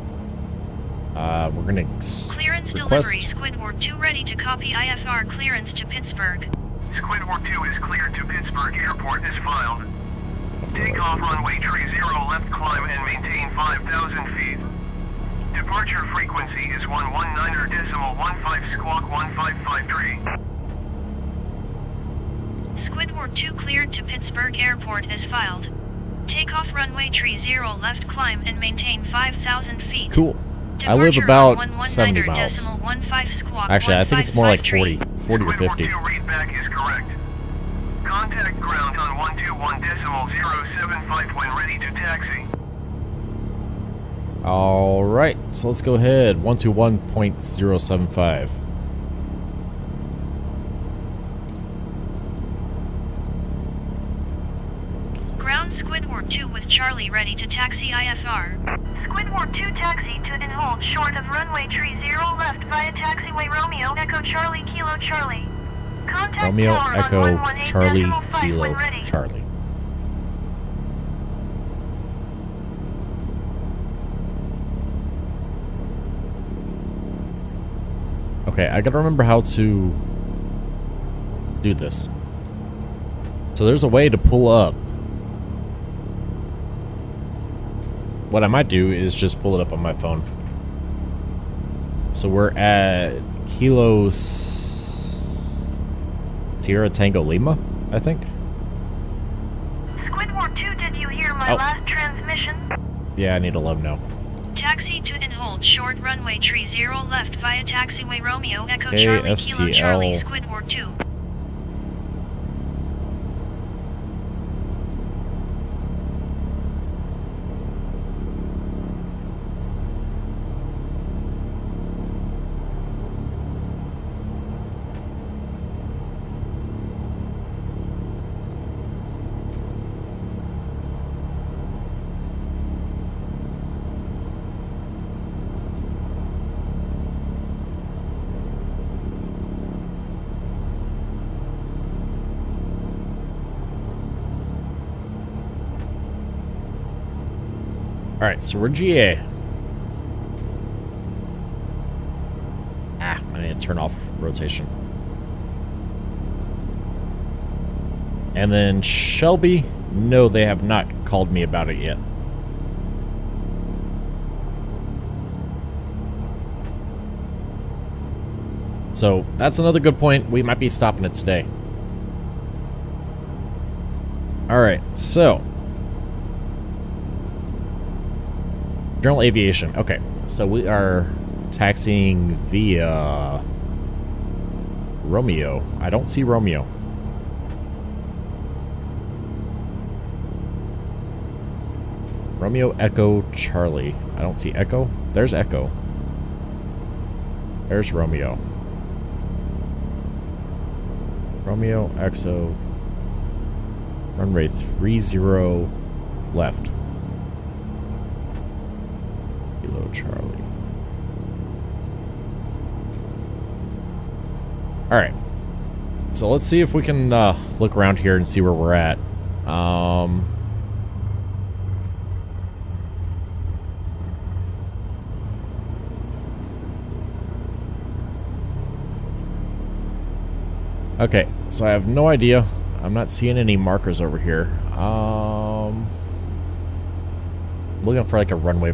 We're going to clearance delivery. Squidward 2 ready to copy IFR clearance to Pittsburgh. Squidward 2 is cleared to Pittsburgh Airport as filed. Take off runway 30 left climb and maintain 5,000 feet. Departure frequency is 119.15 squawk 1553. Squidward 2 cleared to Pittsburgh Airport as filed. Take off runway 30 left climb and maintain 5,000 feet. Cool. Departure I live about 70 miles. Actually, I think it's more like 40 or 50. Readback is correct. Contact ground on 121.075 when ready to taxi. All right, so let's go ahead. 121.075. Squidward 2 with Charlie ready to taxi IFR. Squidward 2 taxi to and hold short of runway 30 left via taxiway Romeo Echo Charlie Kilo Charlie. Contact Romeo Echo Charlie Kilo Charlie. Okay, I gotta remember how to do this. So there's a way to pull up. What I might do is just pull it up on my phone. So we're at Kilo Sierra Tango Lima, I think. Squidward 2, did you hear my last transmission? Yeah, I need to let him know. Taxi to and hold short runway 30 left via taxiway Romeo Echo Charlie Kilo Charlie Squidward 2. Alright, so we're GA. Ah, I need to turn off rotation. And then Shelby, no, they have not called me about it yet. So, that's another good point. We might be stopping it today. Alright, so... General aviation. Okay, so we are taxiing via Romeo. I don't see Romeo. Romeo Echo Charlie. I don't see Echo. There's Echo. There's Romeo. Romeo Exo. Runway 30 left. Charlie. Alright. So let's see if we can look around here and see where we're at. Okay, so I have no idea. I'm not seeing any markers over here. Looking for like a runway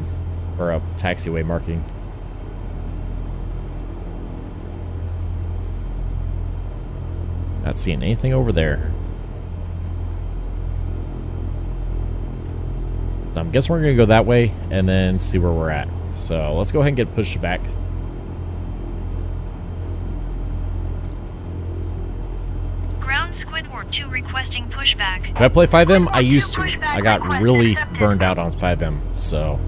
or a taxiway marking. Not seeing anything over there. I'm guessing we're gonna go that way and then see where we're at. So let's go ahead and get pushed back. Ground Squidward 2 requesting pushback. Did I play 5M? I used to. I got really burned out on 5M, so.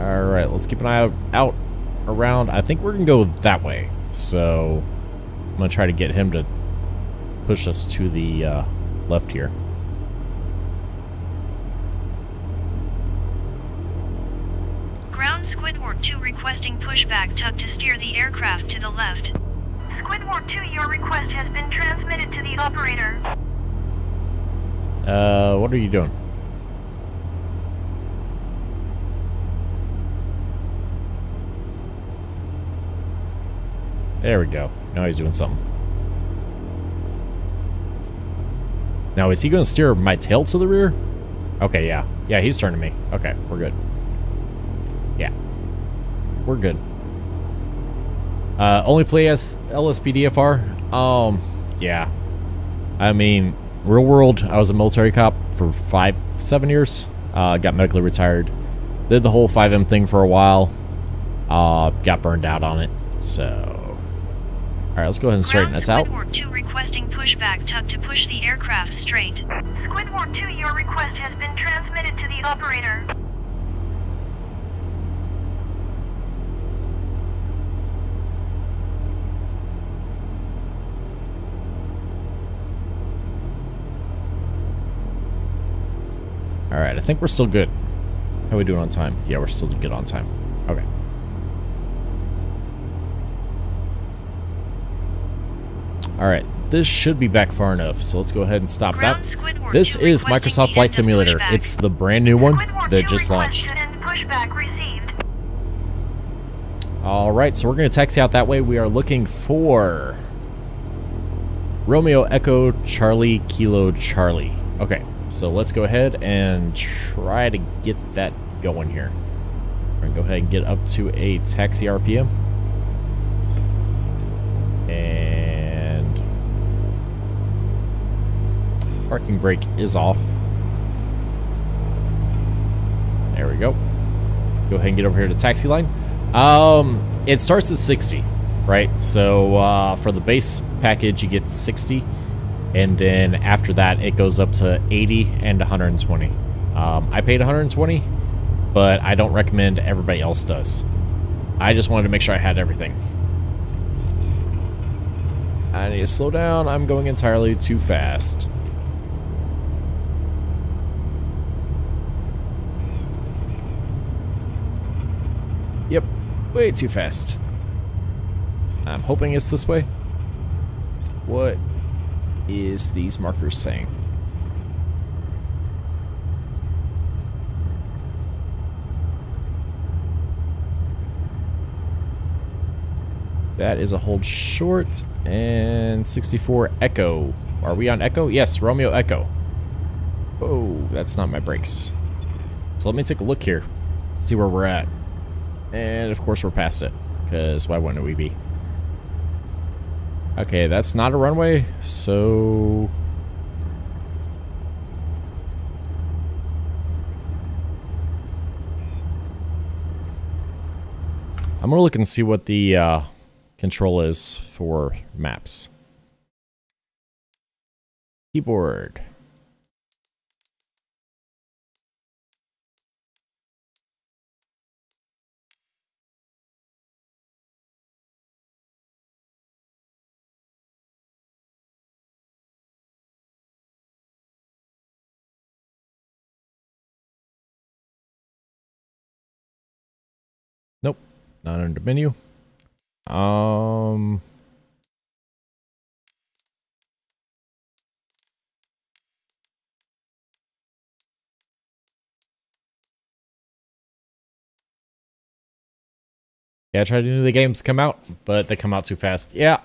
Alright, let's keep an eye out around. I think we're gonna go that way. So I'm gonna try to get him to push us to the left here. Ground Squidward 2 requesting pushback. Tuck to steer the aircraft to the left. Squidward 2, your request has been transmitted to the operator. What are you doing? There we go. Now he's doing something. Now, is he going to steer my tail to the rear? Okay, yeah. Yeah, he's turning me. Okay, we're good. Yeah. We're good. Only play LSPDFR? Yeah. I mean, real world, I was a military cop for 7 years. Got medically retired. Did the whole 5M thing for a while. Got burned out on it. So... All right, let's go ahead and straighten this out. Squidward 2 requesting pushback. Tuck to push the aircraft straight. Squidward 2, your request has been transmitted to the operator. All right, I think we're still good. How are we doing on time? Yeah, we're still good on time. Okay. Alright, this should be back far enough, so let's go ahead and stop that. This is Microsoft Flight Simulator. It's the brand new one that just launched. Alright, so we're going to taxi out that way. We are looking for Romeo Echo Charlie Kilo Charlie. Okay, so let's go ahead and try to get that going here. We're going to go ahead and get up to a taxi RPM. And... parking brake is off. There we go. Go ahead and get over here to the taxi line. It starts at 60, right? So for the base package, you get 60. And then after that, it goes up to 80 and 120. I paid 120, but I don't recommend everybody else does. I just wanted to make sure I had everything. I need to slow down. I'm going entirely too fast. Yep, way too fast. I'm hoping it's this way. What is these markers saying? That is a hold short and 64 Echo. Are we on Echo? Yes, Romeo Echo. Oh, that's not my brakes. So let me take a look here. See where we're at. And of course we're past it, because why wouldn't we be? Okay, that's not a runway, so... I'm gonna look and see what the control is for maps. Keyboard. Nope, not under menu. Yeah, I try to do the games come out, but they come out too fast. Yeah.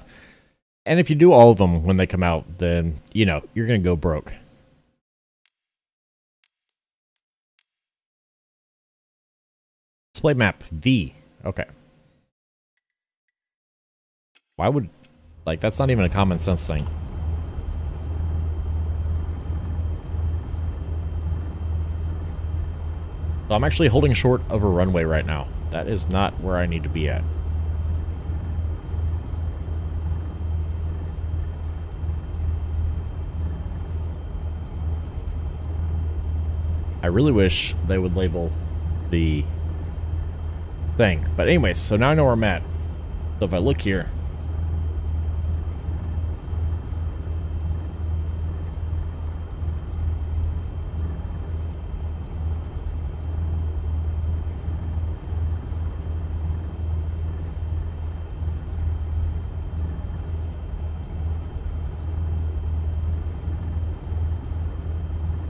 And if you do all of them when they come out, then, you know, you're going to go broke. Display map V. Okay. Why would... Like, that's not even a common sense thing. So I'm actually holding short of a runway right now. That is not where I need to be at. I really wish they would label the thing. But anyways, so now I know where I'm at. So if I look here...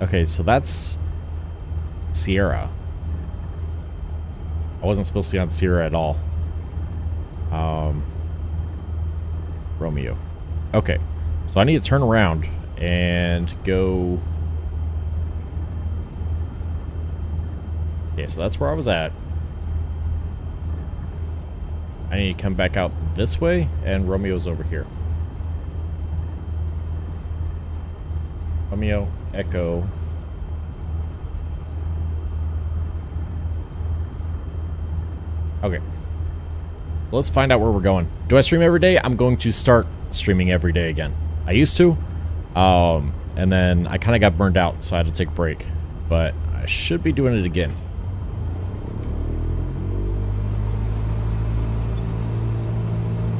Okay, so that's Sierra. I wasn't supposed to be on Sierra at all. Romeo. Okay, so I need to turn around and go... Yeah, so that's where I was at. I need to come back out this way, and Romeo's over here. Romeo, Echo... Okay, let's find out where we're going. Do I stream every day? I'm going to start streaming every day again. I used to, and then I kind of got burned out, so I had to take a break. But I should be doing it again.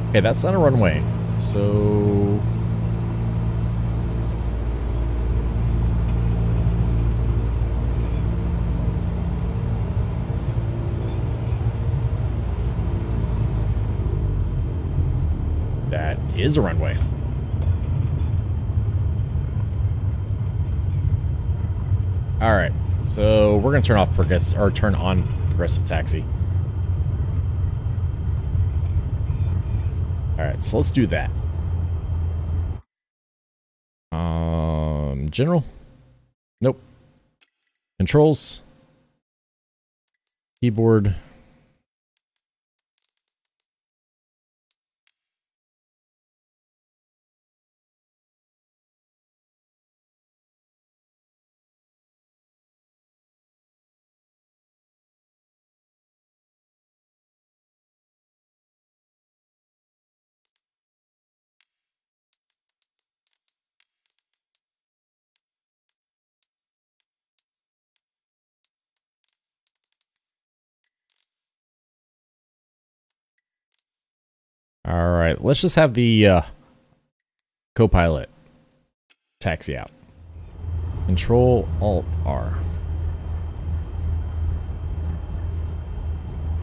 Okay, that's not a runway, so... is a runway. Alright, so we're gonna turn off progressive, or turn on progressive taxi. Alright, so let's do that. General? Nope. Controls. Keyboard. All right, let's just have the co-pilot taxi out. Control Alt R.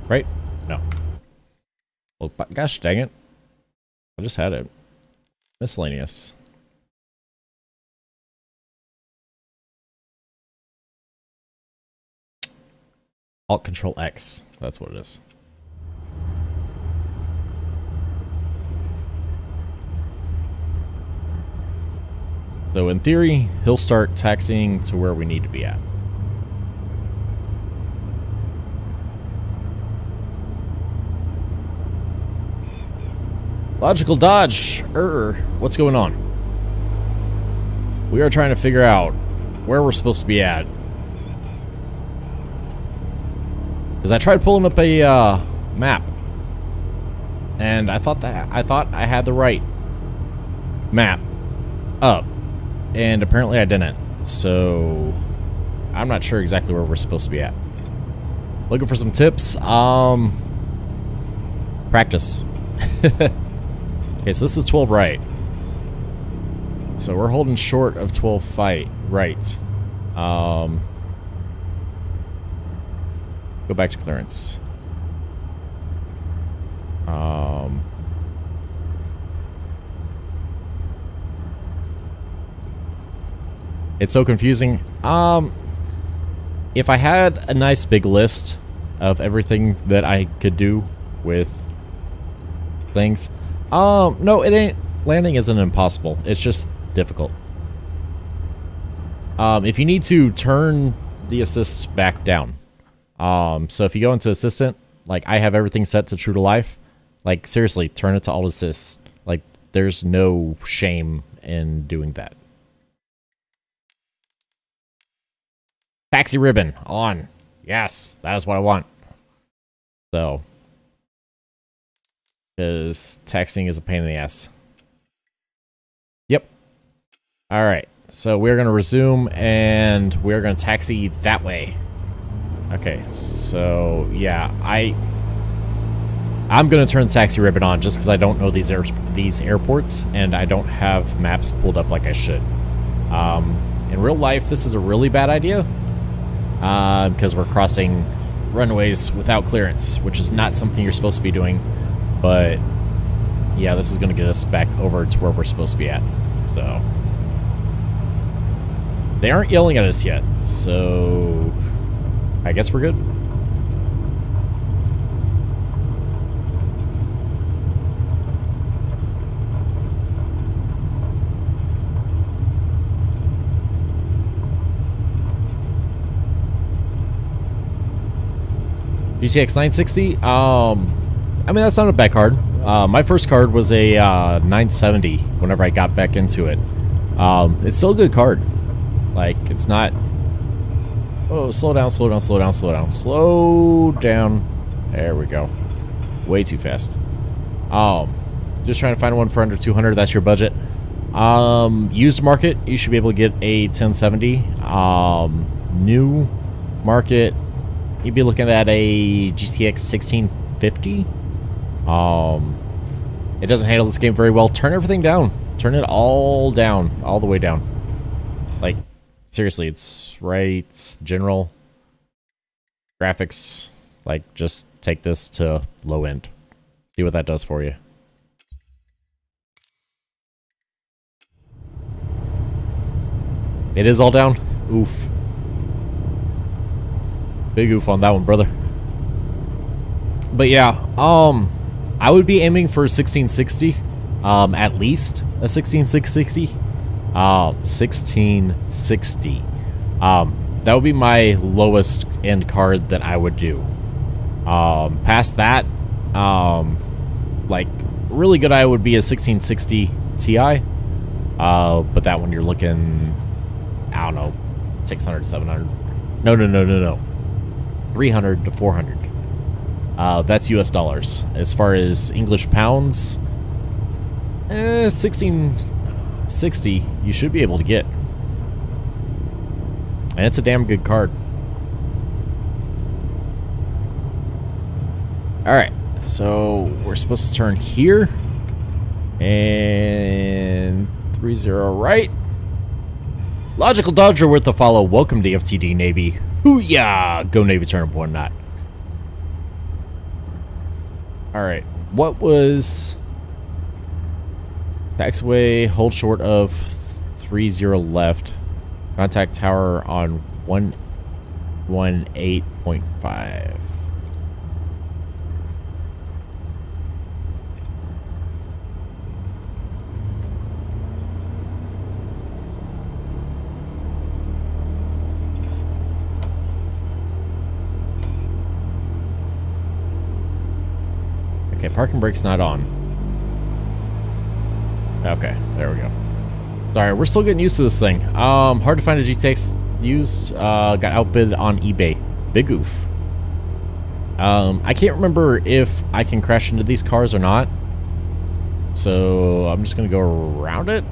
Right? No. Oh, gosh dang it. I just had it. Miscellaneous. Alt Control X. That's what it is. So in theory, he'll start taxiing to where we need to be at. Logical dodge. What's going on? We are trying to figure out where we're supposed to be at. Because I tried pulling up a map, and I thought I had the right map up. And apparently I didn't, so I'm not sure exactly where we're supposed to be at. Looking for some tips? Practice. Okay, so this is 12 right. So we're holding short of 12 right. Go back to clearance. It's so confusing. If I had a nice big list of everything that I could do, with things. No, it ain't. Landing isn't impossible. It's just difficult. If you need to turn the assist back down. So if you go into assistant, like I have everything set to true to life. Like seriously, turn it to all assists. Like there's no shame in doing that. Taxi ribbon on. Yes, that is what I want. So, because texting is a pain in the ass. Yep. All right. So we're going to resume and we're going to taxi that way. Okay. So yeah, I'm going to turn the taxi ribbon on just because I don't know these airports and I don't have maps pulled up like I should. In real life, this is a really bad idea. Because we're crossing runways without clearance, which is not something you're supposed to be doing. But yeah, this is going to get us back over to where we're supposed to be at. So they aren't yelling at us yet, so I guess we're good. GTX 960, I mean, that's not a bad card. My first card was a 970 whenever I got back into it. It's still a good card. Like, it's not... Oh, slow down, slow down, slow down, slow down. Slow down. There we go. Way too fast. Just trying to find one for under 200. That's your budget. Used market, you should be able to get a 1070. New market... You'd be looking at a GTX 1650. It doesn't handle this game very well. Turn everything down. Turn it all down. All the way down. Like, seriously, it's right. It's general. Graphics. Like, just take this to low end. See what that does for you. It is all down. Oof. Big oof on that one, brother. But yeah, I would be aiming for 1660, at least a 16660. 1660. That would be my lowest end card that I would do. Past that, like really good, I would be a 1660 Ti. But that one you're looking, I don't know, 600, 700. No. 300 to 400. That's US dollars. As far as English pounds, 1660 you should be able to get. And it's a damn good card. Alright, so we're supposed to turn here. And 30 right. Logical dodger worth the follow. Welcome to FTD Navy. Hoo-yah! Go Navy Turnip, why not? Alright, what was... Taxiway, hold short of 30 left. Contact tower on 118.5. Okay, parking brake's not on. Okay, there we go. Sorry, we're still getting used to this thing. Hard to find a GTX used. Got outbid on eBay. Big oof. I can't remember if I can crash into these cars or not. So I'm just going to go around it.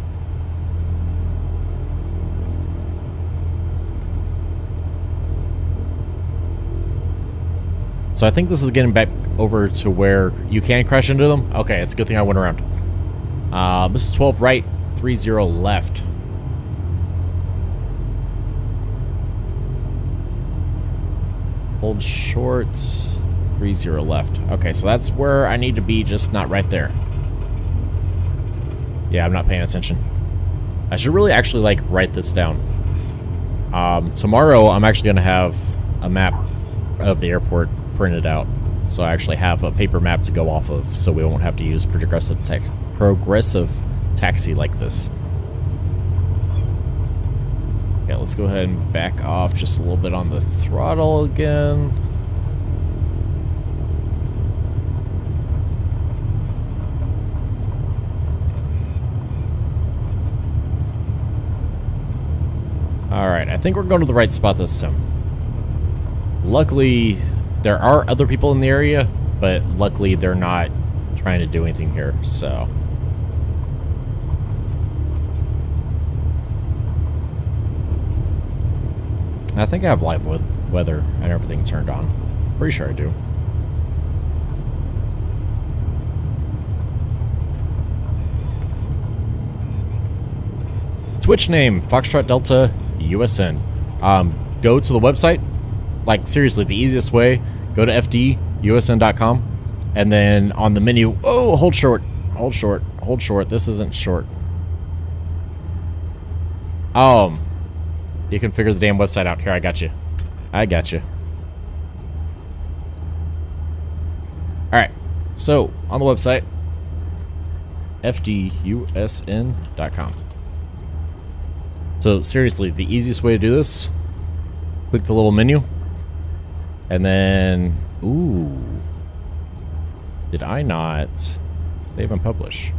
So I think this is getting back over to where you can crash into them. Okay, it's a good thing I went around. This is 12 right, 30 left. Hold short, 30 left. Okay, so that's where I need to be, just not right there. Yeah, I'm not paying attention. I should really actually, like, write this down. Tomorrow I'm actually going to have a map of the airport printed out. So I actually have a paper map to go off of, so we won't have to use progressive taxi like this. Okay, let's go ahead and back off just a little bit on the throttle again. Alright, I think we're going to the right spot this time. Luckily, there are other people in the area, but luckily they're not trying to do anything here, so... I think I have live weather and everything turned on. Pretty sure I do. Twitch name, Foxtrot Delta USN. Go to the website. Like, seriously, the easiest way, go to FDUSN.com, and then on the menu, oh, hold short, this isn't short. You can figure the damn website out. Here, I got you. Alright, so, on the website, FDUSN.com. So, seriously, the easiest way to do this, click the little menu, and then, ooh, did I not save and publish?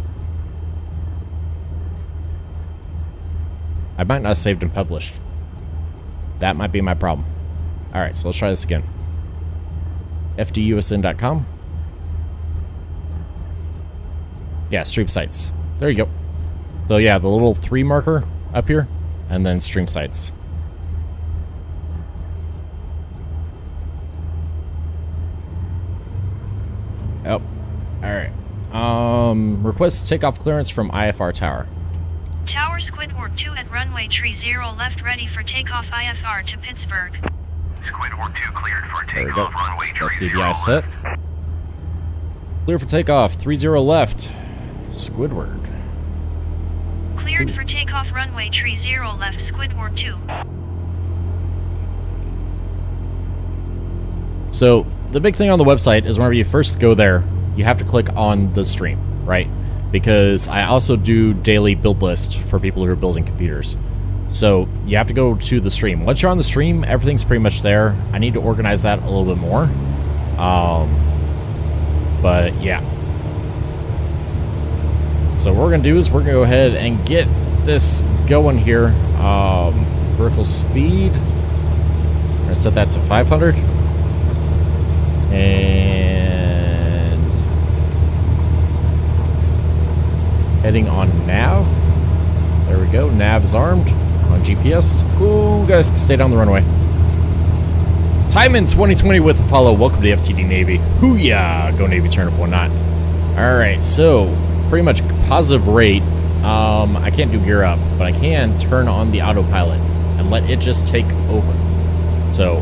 I might not have saved and published. That might be my problem. All right, so let's try this again. FDUSN.com. Yeah, stream sites. There you go. So yeah, the little 3 marker up here, and then stream sites. Oh, all right. Request takeoff clearance from IFR tower. Tower Squidward 2 at runway 30 left, ready for takeoff IFR to Pittsburgh. Squidward 2 cleared for takeoff runway 30 left. Set. Clear for takeoff 30 left. Squidward. Cleared for takeoff runway 30 left. Squidward 2. So the big thing on the website is whenever you first go there, you have to click on the stream, right? Because I also do daily build lists for people who are building computers. So you have to go to the stream. Once you're on the stream, everything's pretty much there. I need to organize that a little bit more. But yeah. So what we're gonna do is we're gonna go ahead and get this going here. Vertical speed, I'm gonna set that to 500. And heading on nav. There we go. Nav is armed on GPS. Ooh, guys, stay down the runway. Time in 2020 with a follow. Welcome to the FTD Navy. Hooyah! Go Navy turnip, whatnot. Alright, so pretty much positive rate. I can't do gear up, but I can turn on the autopilot and let it just take over. So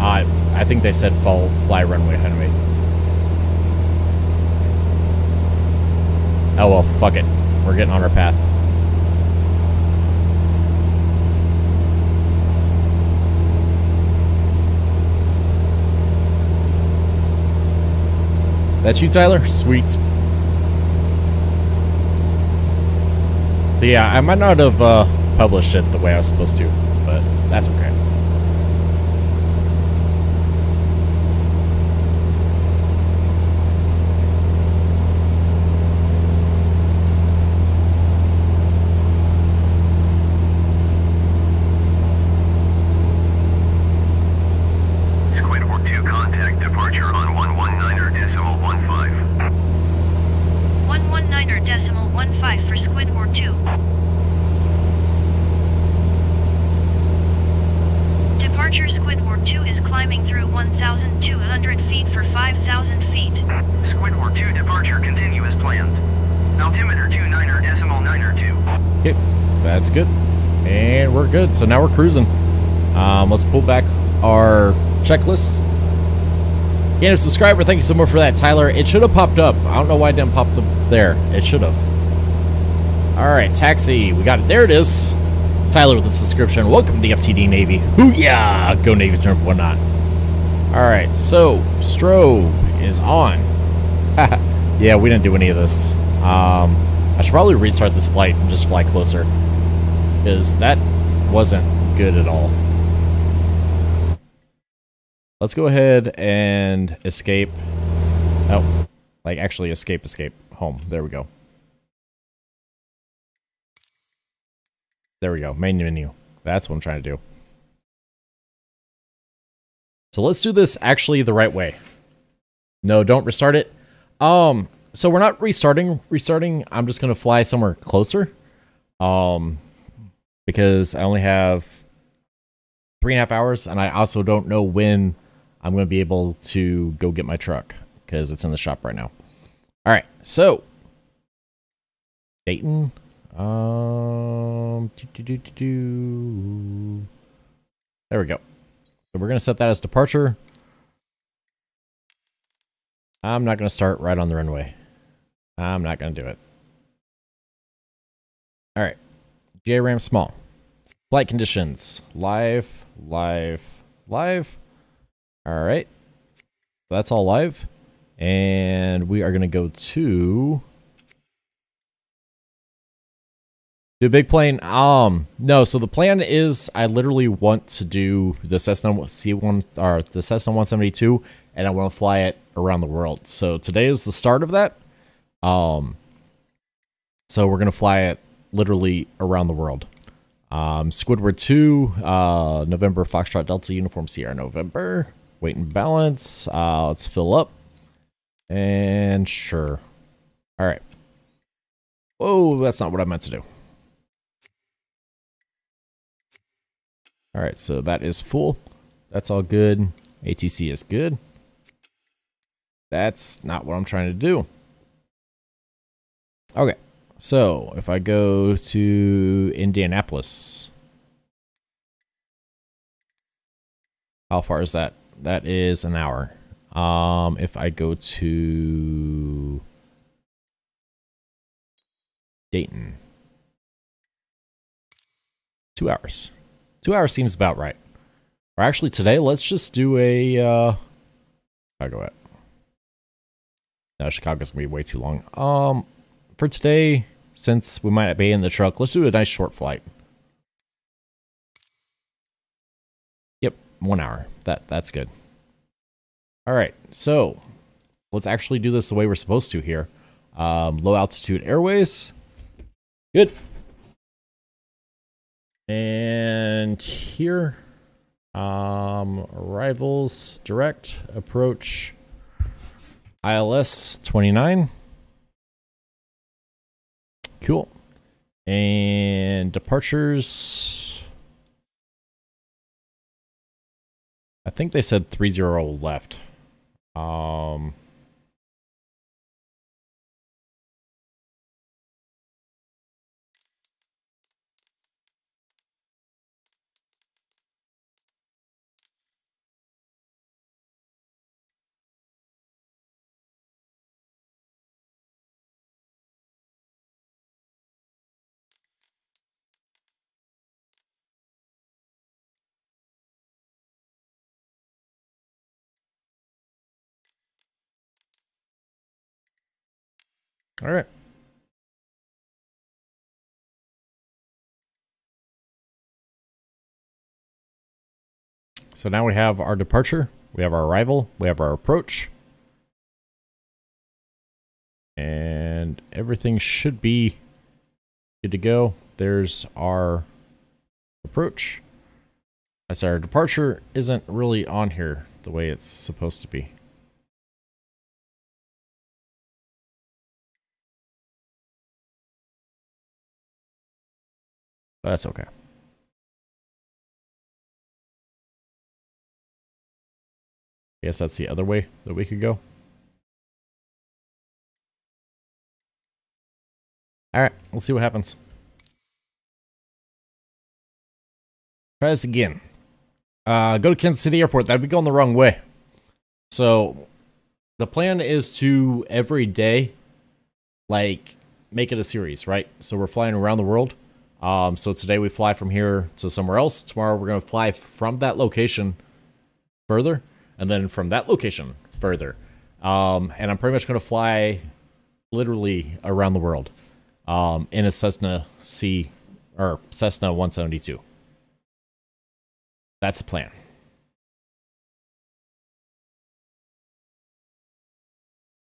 I think they said fly runway anyway. Oh well, fuck it. We're getting on our path. That you, Tyler? Sweet. So yeah, I might not have published it the way I was supposed to, but that's okay. So now we're cruising. Let's pull back our checklist. Again, a subscriber, thank you so much for that, Tyler. It should have popped up. I don't know why it didn't pop up there. It should have. All right, taxi. We got it. There it is. Tyler with the subscription. Welcome to the FTD Navy. Hoo-yah! Go Navy Turn, whatnot. Alright, so strobe is on. Yeah, we didn't do any of this. I should probably restart this flight and just fly closer, because that wasn't good at all. Let's go ahead and escape. Oh, like actually escape home. There we go. There we go. Main menu. That's what I'm trying to do. So let's do this actually the right way. No, don't restart it. So we're not restarting. I'm just going to fly somewhere closer. Because I only have 3.5 hours and I also don't know when I'm going to be able to go get my truck, because it's in the shop right now. All right. So Dayton, there we go. So we're going to set that as departure. I'm not going to start right on the runway. I'm not going to do it. All right. JRAM small. Flight conditions. Live. All right. So that's all live. And we are going to go to... do a big plane. No, so the plan is I literally want to do the Cessna 172, and I want to fly it around the world. So today is the start of that. So we're going to fly it literally around the world. Squidward 2, November Foxtrot Delta Uniform Sierra November. Weight and balance. Let's fill up. And sure. All right. Whoa, that's not what I meant to do. All right, so that is full. That's all good. ATC is good. That's not what I'm trying to do. Okay, so if I go to Indianapolis, how far is that? That is an hour. If I go to Dayton, 2 hours. 2 hours seems about right. Or actually today, let's just do a Chicago at. No, Chicago's gonna be way too long. For today, since we might be in the truck, let's do a nice short flight. Yep, 1 hour. That's good. Alright, so let's actually do this the way we're supposed to here. Low altitude airways. Good. And here, arrivals, direct approach, ILS 29. Cool. And departures, I think they said 30 left. All right. So now we have our departure, we have our arrival, we have our approach. And everything should be good to go. There's our approach. That's our departure isn't really on here the way it's supposed to be. That's okay. I guess that's the other way that we could go. All right, let's see what happens. Try this again. Go to Kansas City Airport. That'd be going the wrong way. So the plan is to every day, like, make it a series, right? So we're flying around the world. So today we fly from here to somewhere else. Tomorrow we're going to fly from that location further. and then from that location further. And I'm pretty much going to fly literally around the world in a Cessna C or Cessna 172. That's the plan.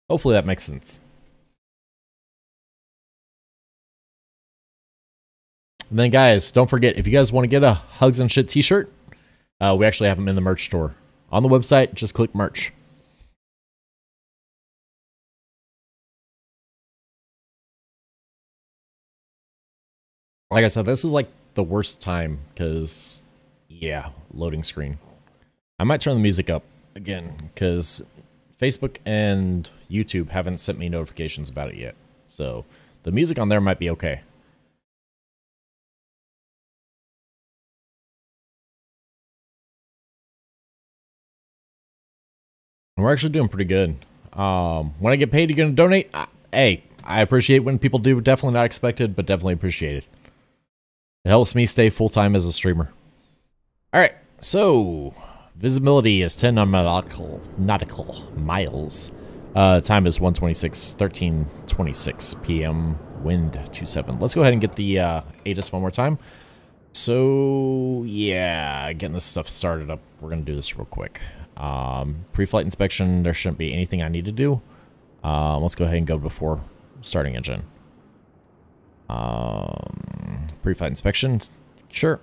Hopefully that makes sense. And then guys, don't forget, if you guys want to get a Hugs and Shit t-shirt, we actually have them in the merch store. On the website, just click merch. Like I said, this is like the worst time because, yeah, loading screen. I might turn the music up again because Facebook and YouTube haven't sent me notifications about it yet. So the music on there might be okay. We're actually doing pretty good. When I get paid, you're going to donate? Hey, I appreciate when people do. Definitely not expected, but definitely appreciated. It helps me stay full-time as a streamer. All right, so visibility is 10 nautical miles. Time is 1:26, 13:26 p.m. Wind 27. Let's go ahead and get the ATIS one more time. So, yeah, getting this stuff started up. We're going to do this real quick. Pre-flight inspection, there shouldn't be anything I need to do. Let's go ahead and go before starting engine. Pre-flight inspection, sure.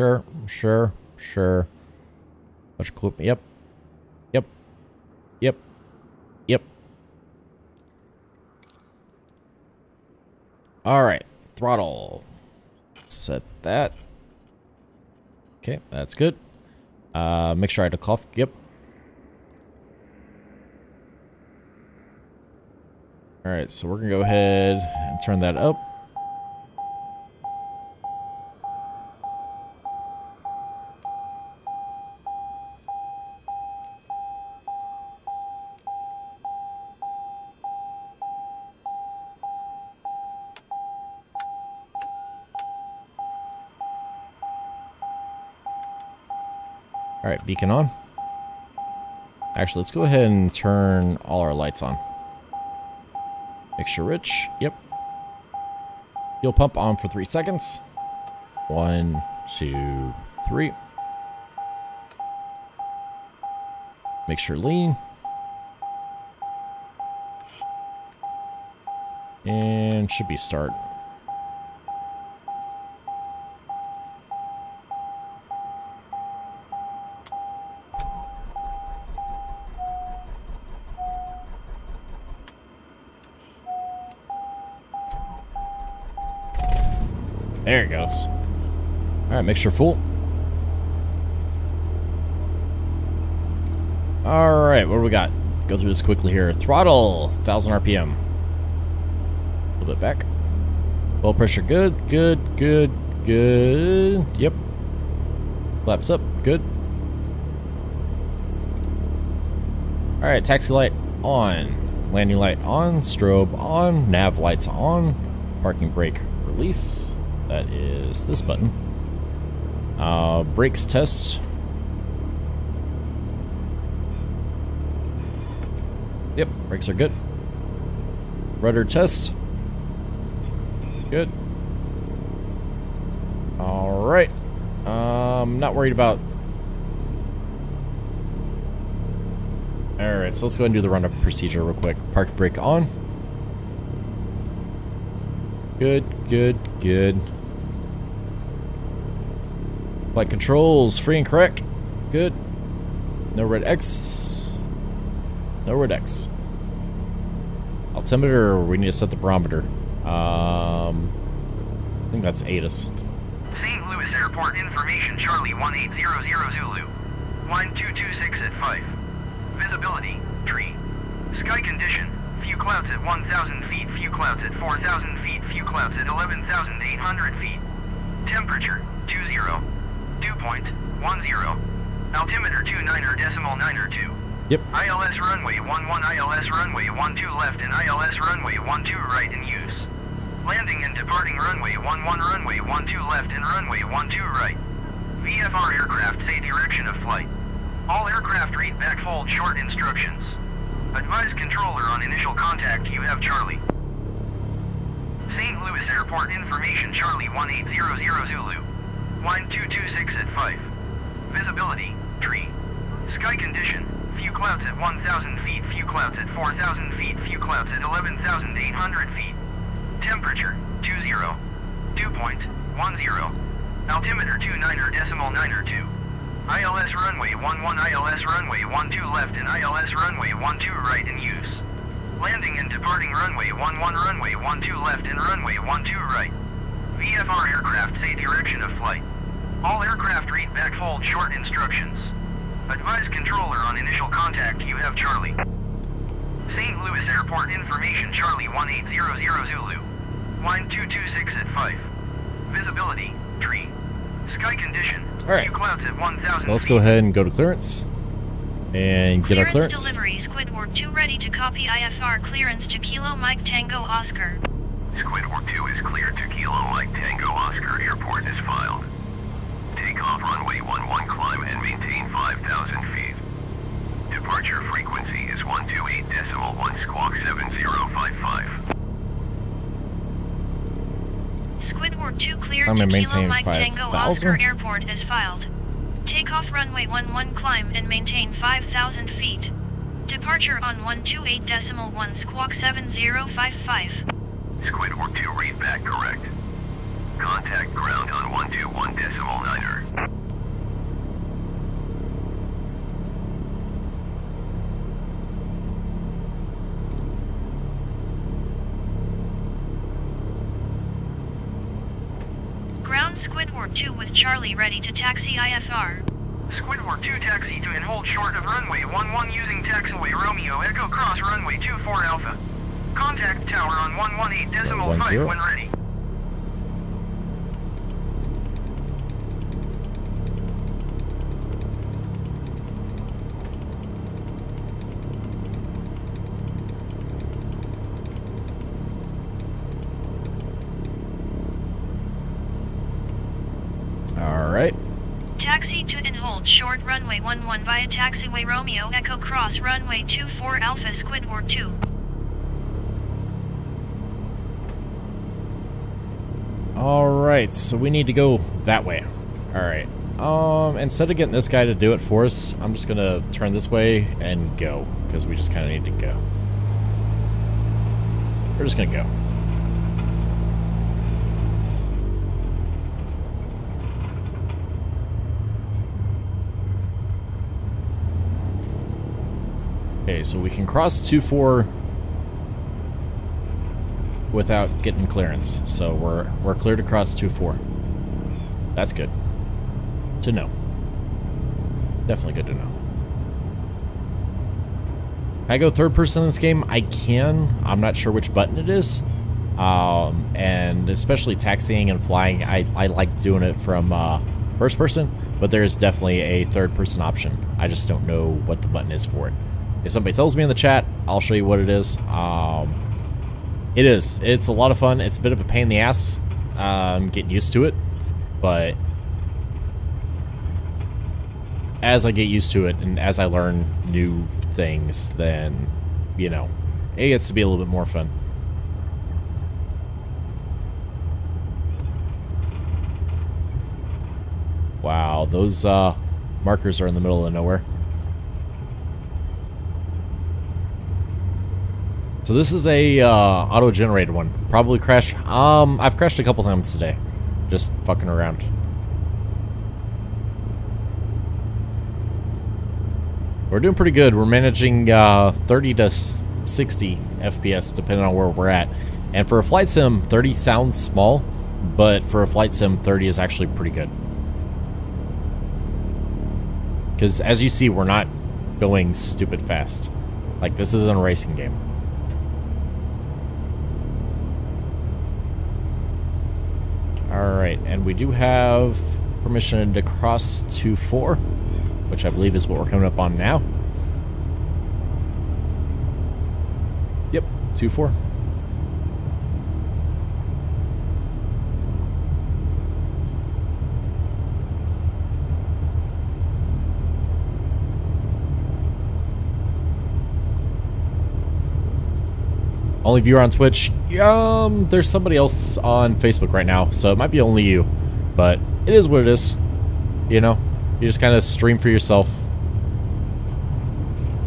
Yep. All right, throttle. Set that. Okay, that's good. Make sure I had a cough. Yep. All right, so we're gonna go ahead and turn that up. All right, beacon on. Actually, let's go ahead and turn all our lights on. Mixer rich, yep. Fuel pump on for 3 seconds. 1, 2, 3. Mixer lean. And should be start. There it goes. Alright, mixture full. Alright, what do we got? Go through this quickly here. Throttle, 1000 RPM. A little bit back. Oil pressure, good. Yep. Flaps up, good. Alright, taxi light on. Landing light on. Strobe on. Nav lights on. Parking brake release. That is this button. Brakes test. Yep, brakes are good. Rudder test. Good. Alright. Not worried about... Alright, so let's go ahead and do the run-up procedure real quick. Park brake on. Good. Flight controls, free and correct. Good. No red X. Altimeter, we need to set the barometer. I think that's ATIS. St. Louis Airport information, Charlie 1800 Zulu. 1226 at 5. Visibility, 3. Sky condition, few clouds at 1,000 feet, few clouds at 4,000 feet, few clouds at 11,800 feet. Temperature, 20. Dew point, 10. Altimeter, 29.992. Yep. ILS runway 11, ILS runway 12 left, and ILS runway 12 right in use. Landing and departing runway 11, runway 12 left, and runway 12 right. VFR aircraft, say direction of flight. All aircraft read back hold short instructions. Advise controller on initial contact you have Charlie. St. Louis Airport information Charlie 1800 Zulu. Wind 226 at 5. Visibility, 3. Sky condition, few clouds at 1,000 feet, few clouds at 4,000 feet, few clouds at 11,800 feet. Temperature, 20. Dew point, 10. Altimeter 29.92. ILS runway 11, ILS runway 12 left and ILS runway 12 right in use. Landing and departing runway 11, runway 12 left and runway 12 right. VFR aircraft say direction of flight. All aircraft read back hold short instructions. Advise controller on initial contact you have Charlie. St. Louis Airport information Charlie 1800 Zulu. Wind 226 at 5. Visibility, 3. Sky condition. Alright, let's go ahead and go to clearance and get our clearance. Delivery Squidward 2 ready to copy IFR clearance to Kilo Mike Tango Oscar. Squidward 2 is cleared to Kilo Mike Tango Oscar. Airport is filed. Take off runway 11, climb and maintain 5,000 feet. Departure frequency is 128.1 squawk 7055. Squidward 2 cleared to Kilo Mike Tango Oscar Airport is filed. Take off runway 11, climb and maintain 5,000 feet. Departure on 128.1 squawk 7055. Squidward 2 read back correct. Contact ground on 121.9er. Squidward 2 with Charlie ready to taxi IFR. Squidward 2 taxi to and hold short of runway 11 using taxiway Romeo Echo cross runway 24 Alpha. Contact tower on 118.5 when ready. Short runway 11 via taxiway Romeo Echo cross runway 24 Alpha Squidward 2. Alright, so we need to go that way. Alright. Instead of getting this guy to do it for us, I'm just gonna turn this way and go, because we just kinda need to go. We're just gonna go. Okay, so we can cross 24 without getting clearance. So we're clear to cross 24. That's good to know. Definitely good to know. Can I go third person in this game? I can. I'm not sure which button it is. And especially taxiing and flying, I like doing it from first person, but there is definitely a third person option. I just don't know what the button is for it. If somebody tells me in the chat, I'll show you what it is. It's a lot of fun. It's a bit of a pain in the ass getting used to it, but as I get used to it and as I learn new things, then, you know, it gets to be a little bit more fun. Wow, those markers are in the middle of nowhere. So this is a auto-generated one. Probably crashed. I've crashed a couple times today, just fucking around. We're doing pretty good. We're managing 30 to 60 FPS, depending on where we're at. And for a flight sim, 30 sounds small, but for a flight sim, 30 is actually pretty good. Because as you see, we're not going stupid fast. Like, this isn't a racing game. Alright, and we do have permission to cross 24, which I believe is what we're coming up on now. Yep, 24. Only viewer on Twitch. There's somebody else on Facebook right now, so it might be only you. But it is what it is. You know, you just kind of stream for yourself.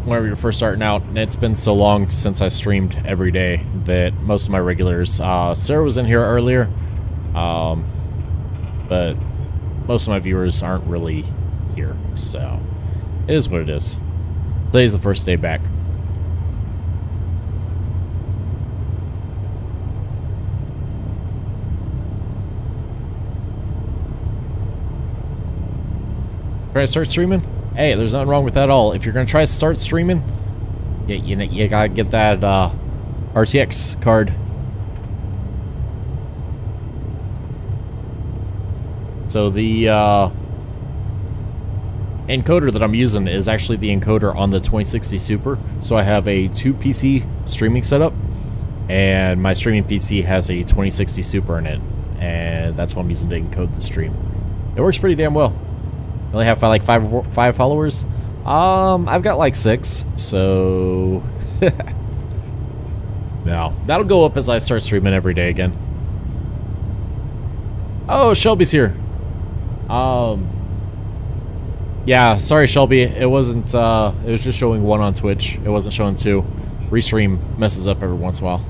Whenever you're first starting out, and it's been so long since I streamed every day that most of my regulars, Sarah was in here earlier, but most of my viewers aren't really here, so it is what it is. Today's the first day back. Can I start streaming? Hey, there's nothing wrong with that at all. If you're going to try to start streaming, you got to get that RTX card. So the encoder that I'm using is actually the encoder on the 2060 Super. So I have a 2 PC streaming setup, and my streaming PC has a 2060 Super in it. And that's what I'm using to encode the stream. It works pretty damn well. I only have like five followers. I've got like 6, so no, that'll go up as I start streaming every day again. Oh, Shelby's here. Yeah, sorry Shelby, it wasn't. It was just showing 1 on Twitch. It wasn't showing 2. Restream messes up every once in a while.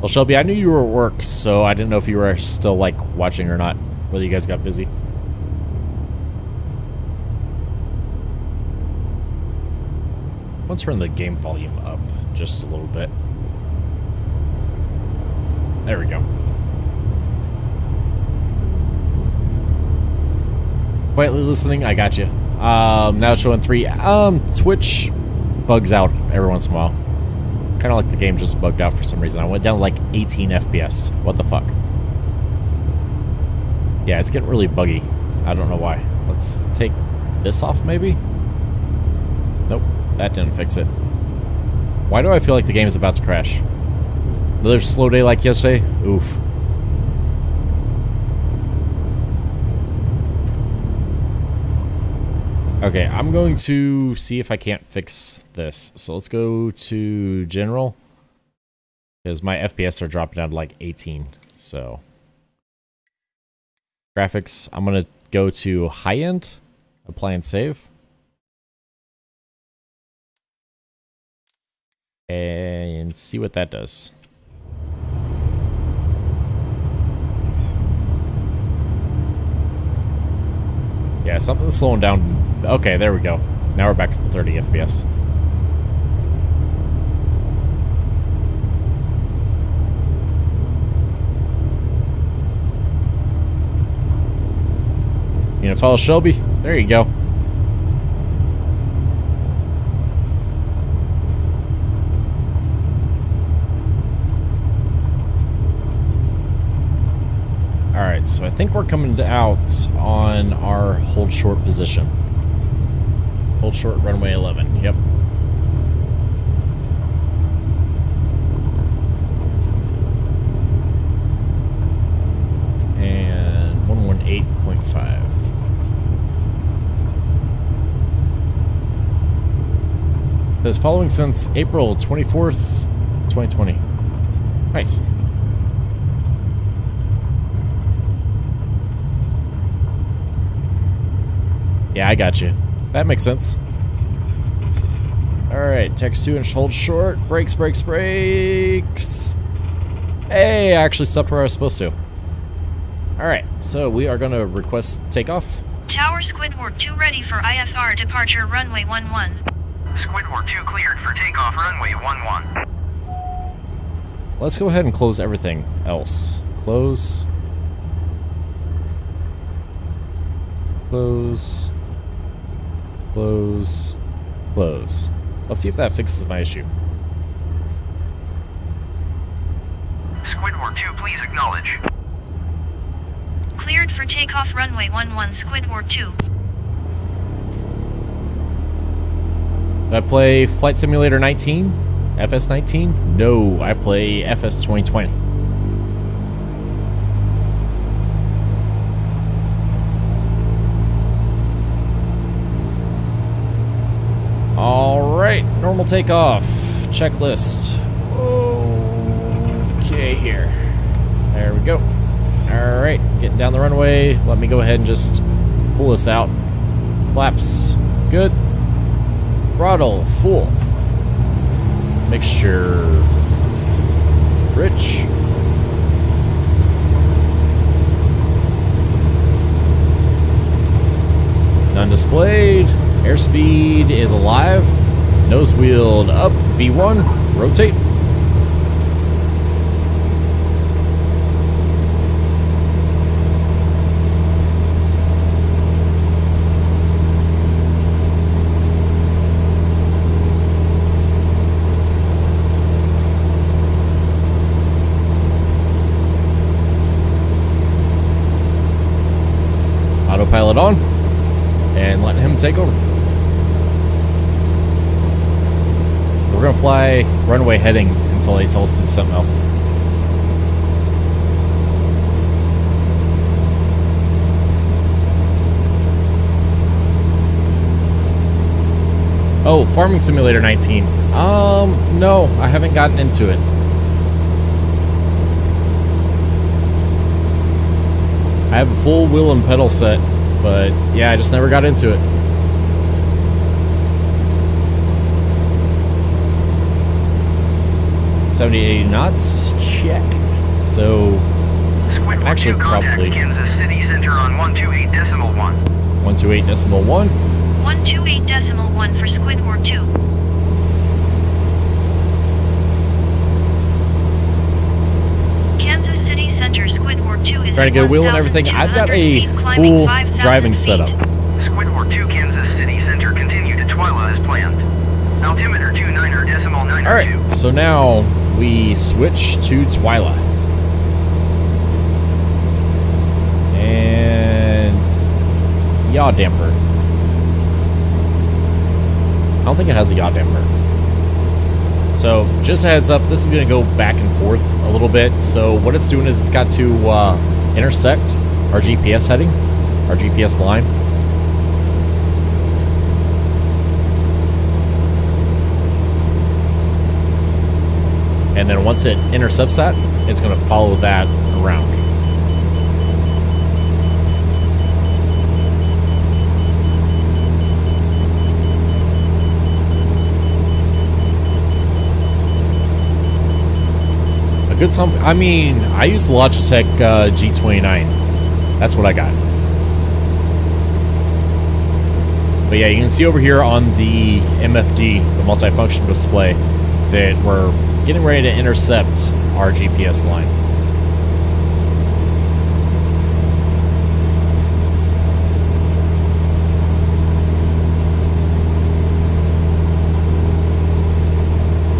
Well, Shelby, I knew you were at work, so I didn't know if you were still, like, watching or not, whether you guys got busy. I'll turn the game volume up just a little bit. There we go. Quietly listening, I got you. Now showing 3. Twitch bugs out every once in a while. Kind of like the game just bugged out for some reason. I went down like 18 FPS. What the fuck? Yeah, it's getting really buggy. I don't know why. Let's take this off maybe? Nope, that didn't fix it. Why do I feel like the game is about to crash? Another slow day like yesterday? Oof. Okay, I'm going to see if I can't fix this. So let's go to general, because my FPS are dropping down to like 18. So graphics, I'm going to go to high end, apply and save. And see what that does. Yeah, something's slowing down. Okay, there we go. Now we're back to the 30 FPS. You gonna follow Shelby? There you go. Alright, so I think we're coming out on our hold short position. Hold short runway 11, yep. And 118.5. Says following since April 24th, 2020. Nice. Yeah, I got you. That makes sense. Alright, text 2 and hold short. Brakes, brakes, brakes. Hey, I actually stopped where I was supposed to. Alright, so we are going to request takeoff. Tower Squidward 2 ready for IFR departure runway 11. Squidward 2 cleared for takeoff runway 11. Let's go ahead and close everything else. Close. Close. Close. Close. Let's see if that fixes my issue. Squidward 2, please acknowledge. Cleared for takeoff runway 11 Squidward 2. Did I play Flight Simulator 19? FS19? No, I play FS 2020. normal takeoff. Checklist. Okay, here. There we go. All right, getting down the runway. Let me go ahead and just pull this out. Flaps, good. Throttle, full. Mixture, rich. None displayed. Airspeed is alive. Nose wheeled up, V1, rotate. Autopilot on and let him take over. We're gonna fly runway heading until he tells us to do something else. Oh, Farming Simulator 19. No, I haven't gotten into it. I have a full wheel and pedal set, but yeah, I just never got into it. .70-80 knots, check. So, Squidward actually, 2, probably. Kansas City Center on 128.1. 128.1. 128.1 for Squidward 2. Kansas City Center, Squidward 2 is. Trying to get a wheel and everything. I've got a full driving setup. Squidward 2, Kansas City Center, continue to Twila as planned. Altimeter 29.9. All right, so now. We switch to Twila. And yaw damper. I don't think it has a yaw damper. So just a heads up, this is gonna go back and forth a little bit. So what it's doing is it's got to intersect our GPS heading, our GPS line. And then once it intercepts that, it's going to follow that around. A good sum. I mean, I use the Logitech G29. That's what I got. But yeah, you can see over here on the MFD, the multifunction display, that we're getting ready to intercept our GPS line.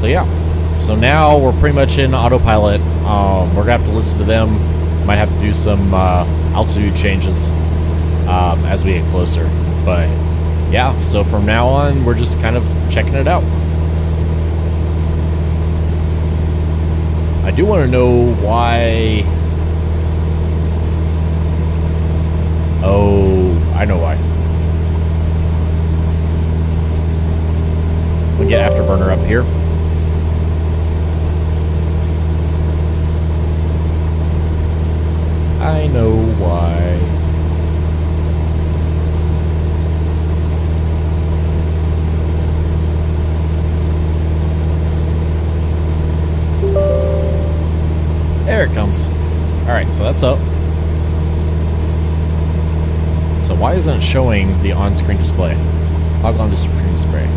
So yeah, so now we're pretty much in autopilot. We're gonna have to listen to them. Might have to do some altitude changes as we get closer. But yeah, so from now on, we're just kind of checking it out. I do want to know why. Oh, I know why. We get afterburner up here. I know why. There it comes. Alright, so that's up. So why isn't it showing the on-screen display? Log on to screen display.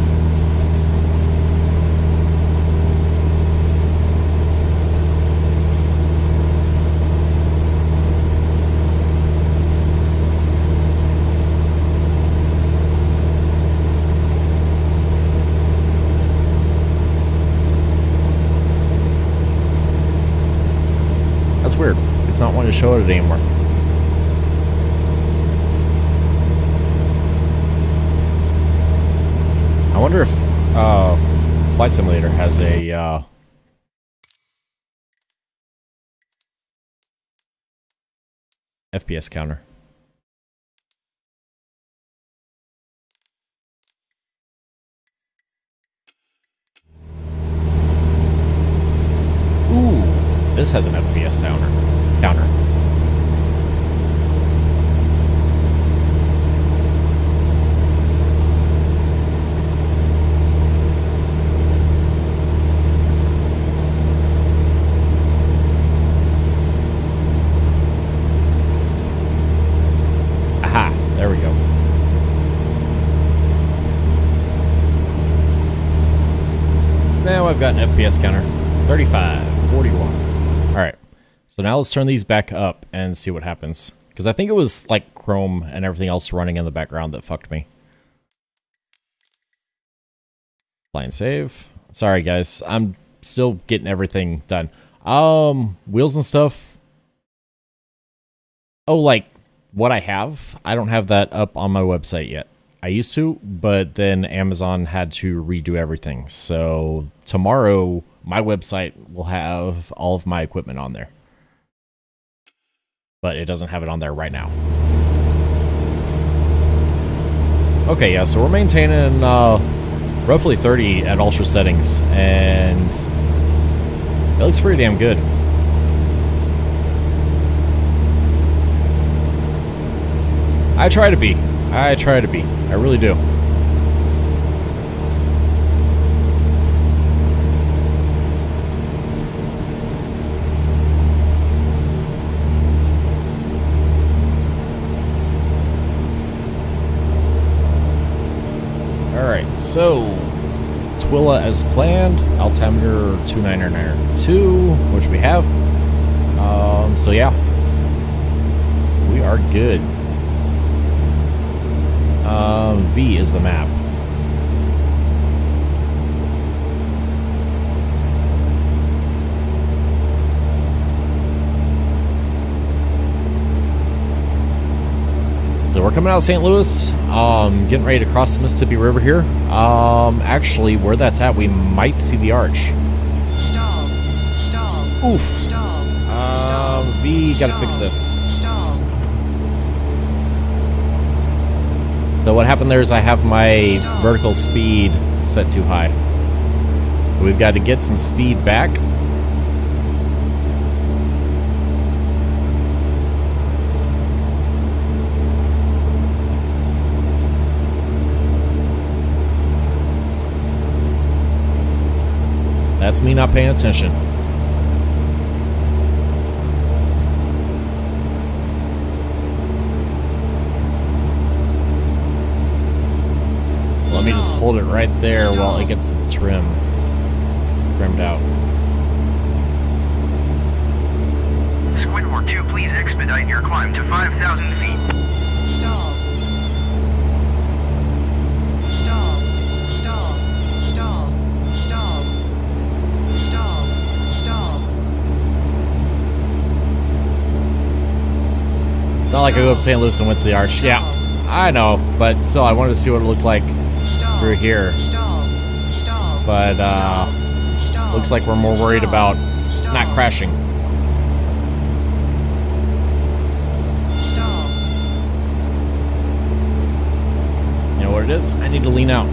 Weird. It's not wanting to show it anymore. I wonder if Flight Simulator has a FPS counter. This has an FPS counter. Got an FPS counter, 35, 41. All right, so now let's turn these back up and see what happens. Because I think it was like Chrome and everything else running in the background that fucked me. Line save. Sorry guys, I'm still getting everything done. Wheels and stuff. Oh, like what I have? I don't have that up on my website yet. I used to, but then Amazon had to redo everything. So tomorrow, my website will have all of my equipment on there. But it doesn't have it on there right now. Okay, yeah, so we're maintaining roughly 30 at ultra settings, and it looks pretty damn good. I try to be. I really do. Alright, so Twila as planned, altimeter 29992, which we have. So yeah, we are good. V is the map. So we're coming out of St. Louis, getting ready to cross the Mississippi River here. Actually, where that's at, we might see the arch. Oof. V, gotta fix this. So what happened there is I have my vertical speed set too high. We've got to get some speed back. That's me not paying attention. Let me just hold it right there while it gets the trimmed out. Squidward 2, please expedite your climb to 5,000 feet. Stall. Not like I go up St. Louis and went to the arch. Yeah, I know, but still, I wanted to see what it looked like through here, but looks like we're more worried about not crashing. You know what it is? I need to lean out.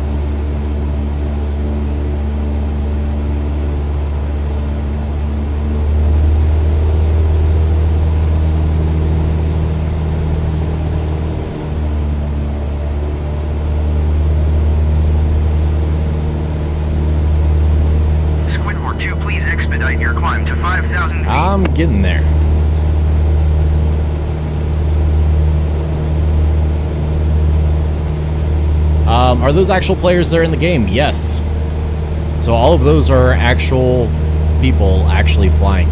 I'm getting there. Are those actual players there in the game? Yes. So all of those are actual people actually flying.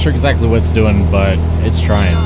sure exactly what it's doing, but it's trying.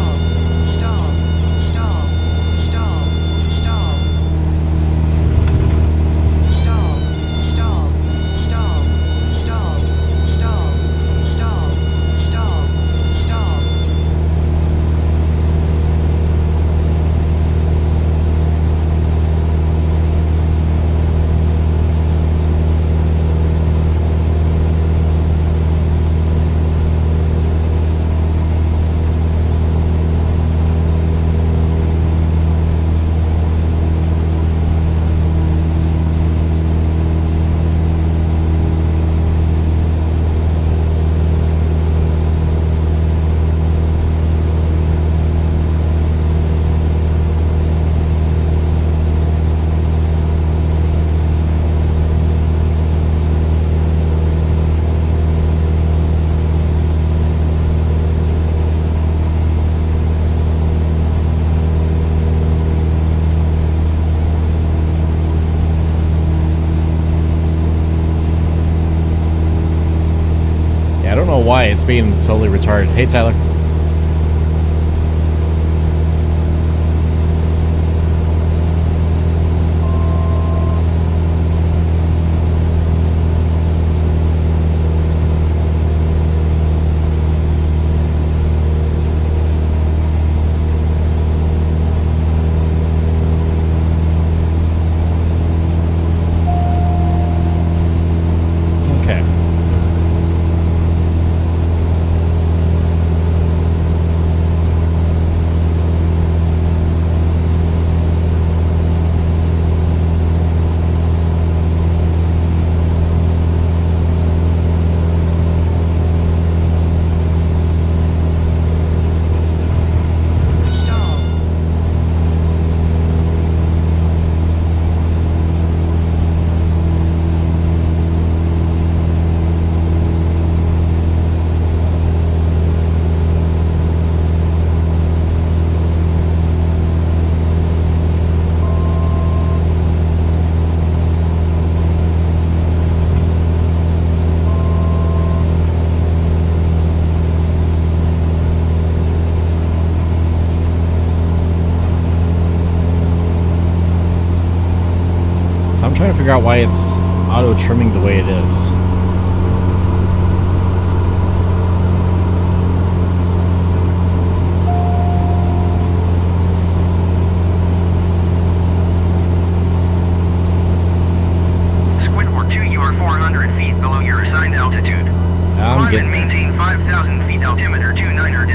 Why it's being totally retarded. Hey Tyler. Figure out why it's auto-trimming the way it is. Squidward 2, you are 400 feet below your assigned altitude. I'm getting there. Maintain 5,000 feet altimeter 29.92.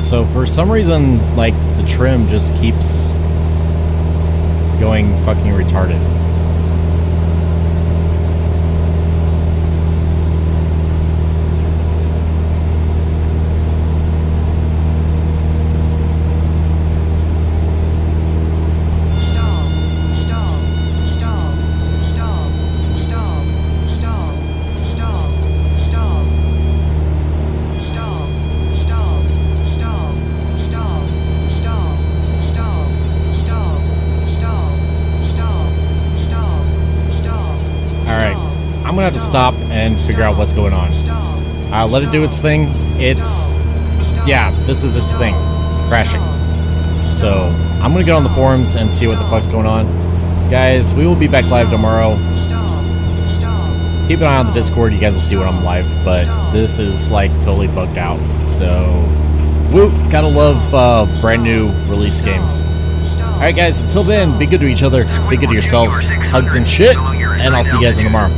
So for some reason, like, the trim just keeps going fucking retarded. Have to stop and figure out what's going on. Let it do its thing. It's yeah, this is its thing, crashing. So I'm gonna get on the forums and see what the fuck's going on. Guys, we will be back live tomorrow. Keep an eye on the Discord, you guys will see when I'm live, but this is like totally bugged out. So, woo, gotta love brand new release games. Alright guys, until then, be good to each other, be good to yourselves, hugs and shit, and I'll see you guys tomorrow.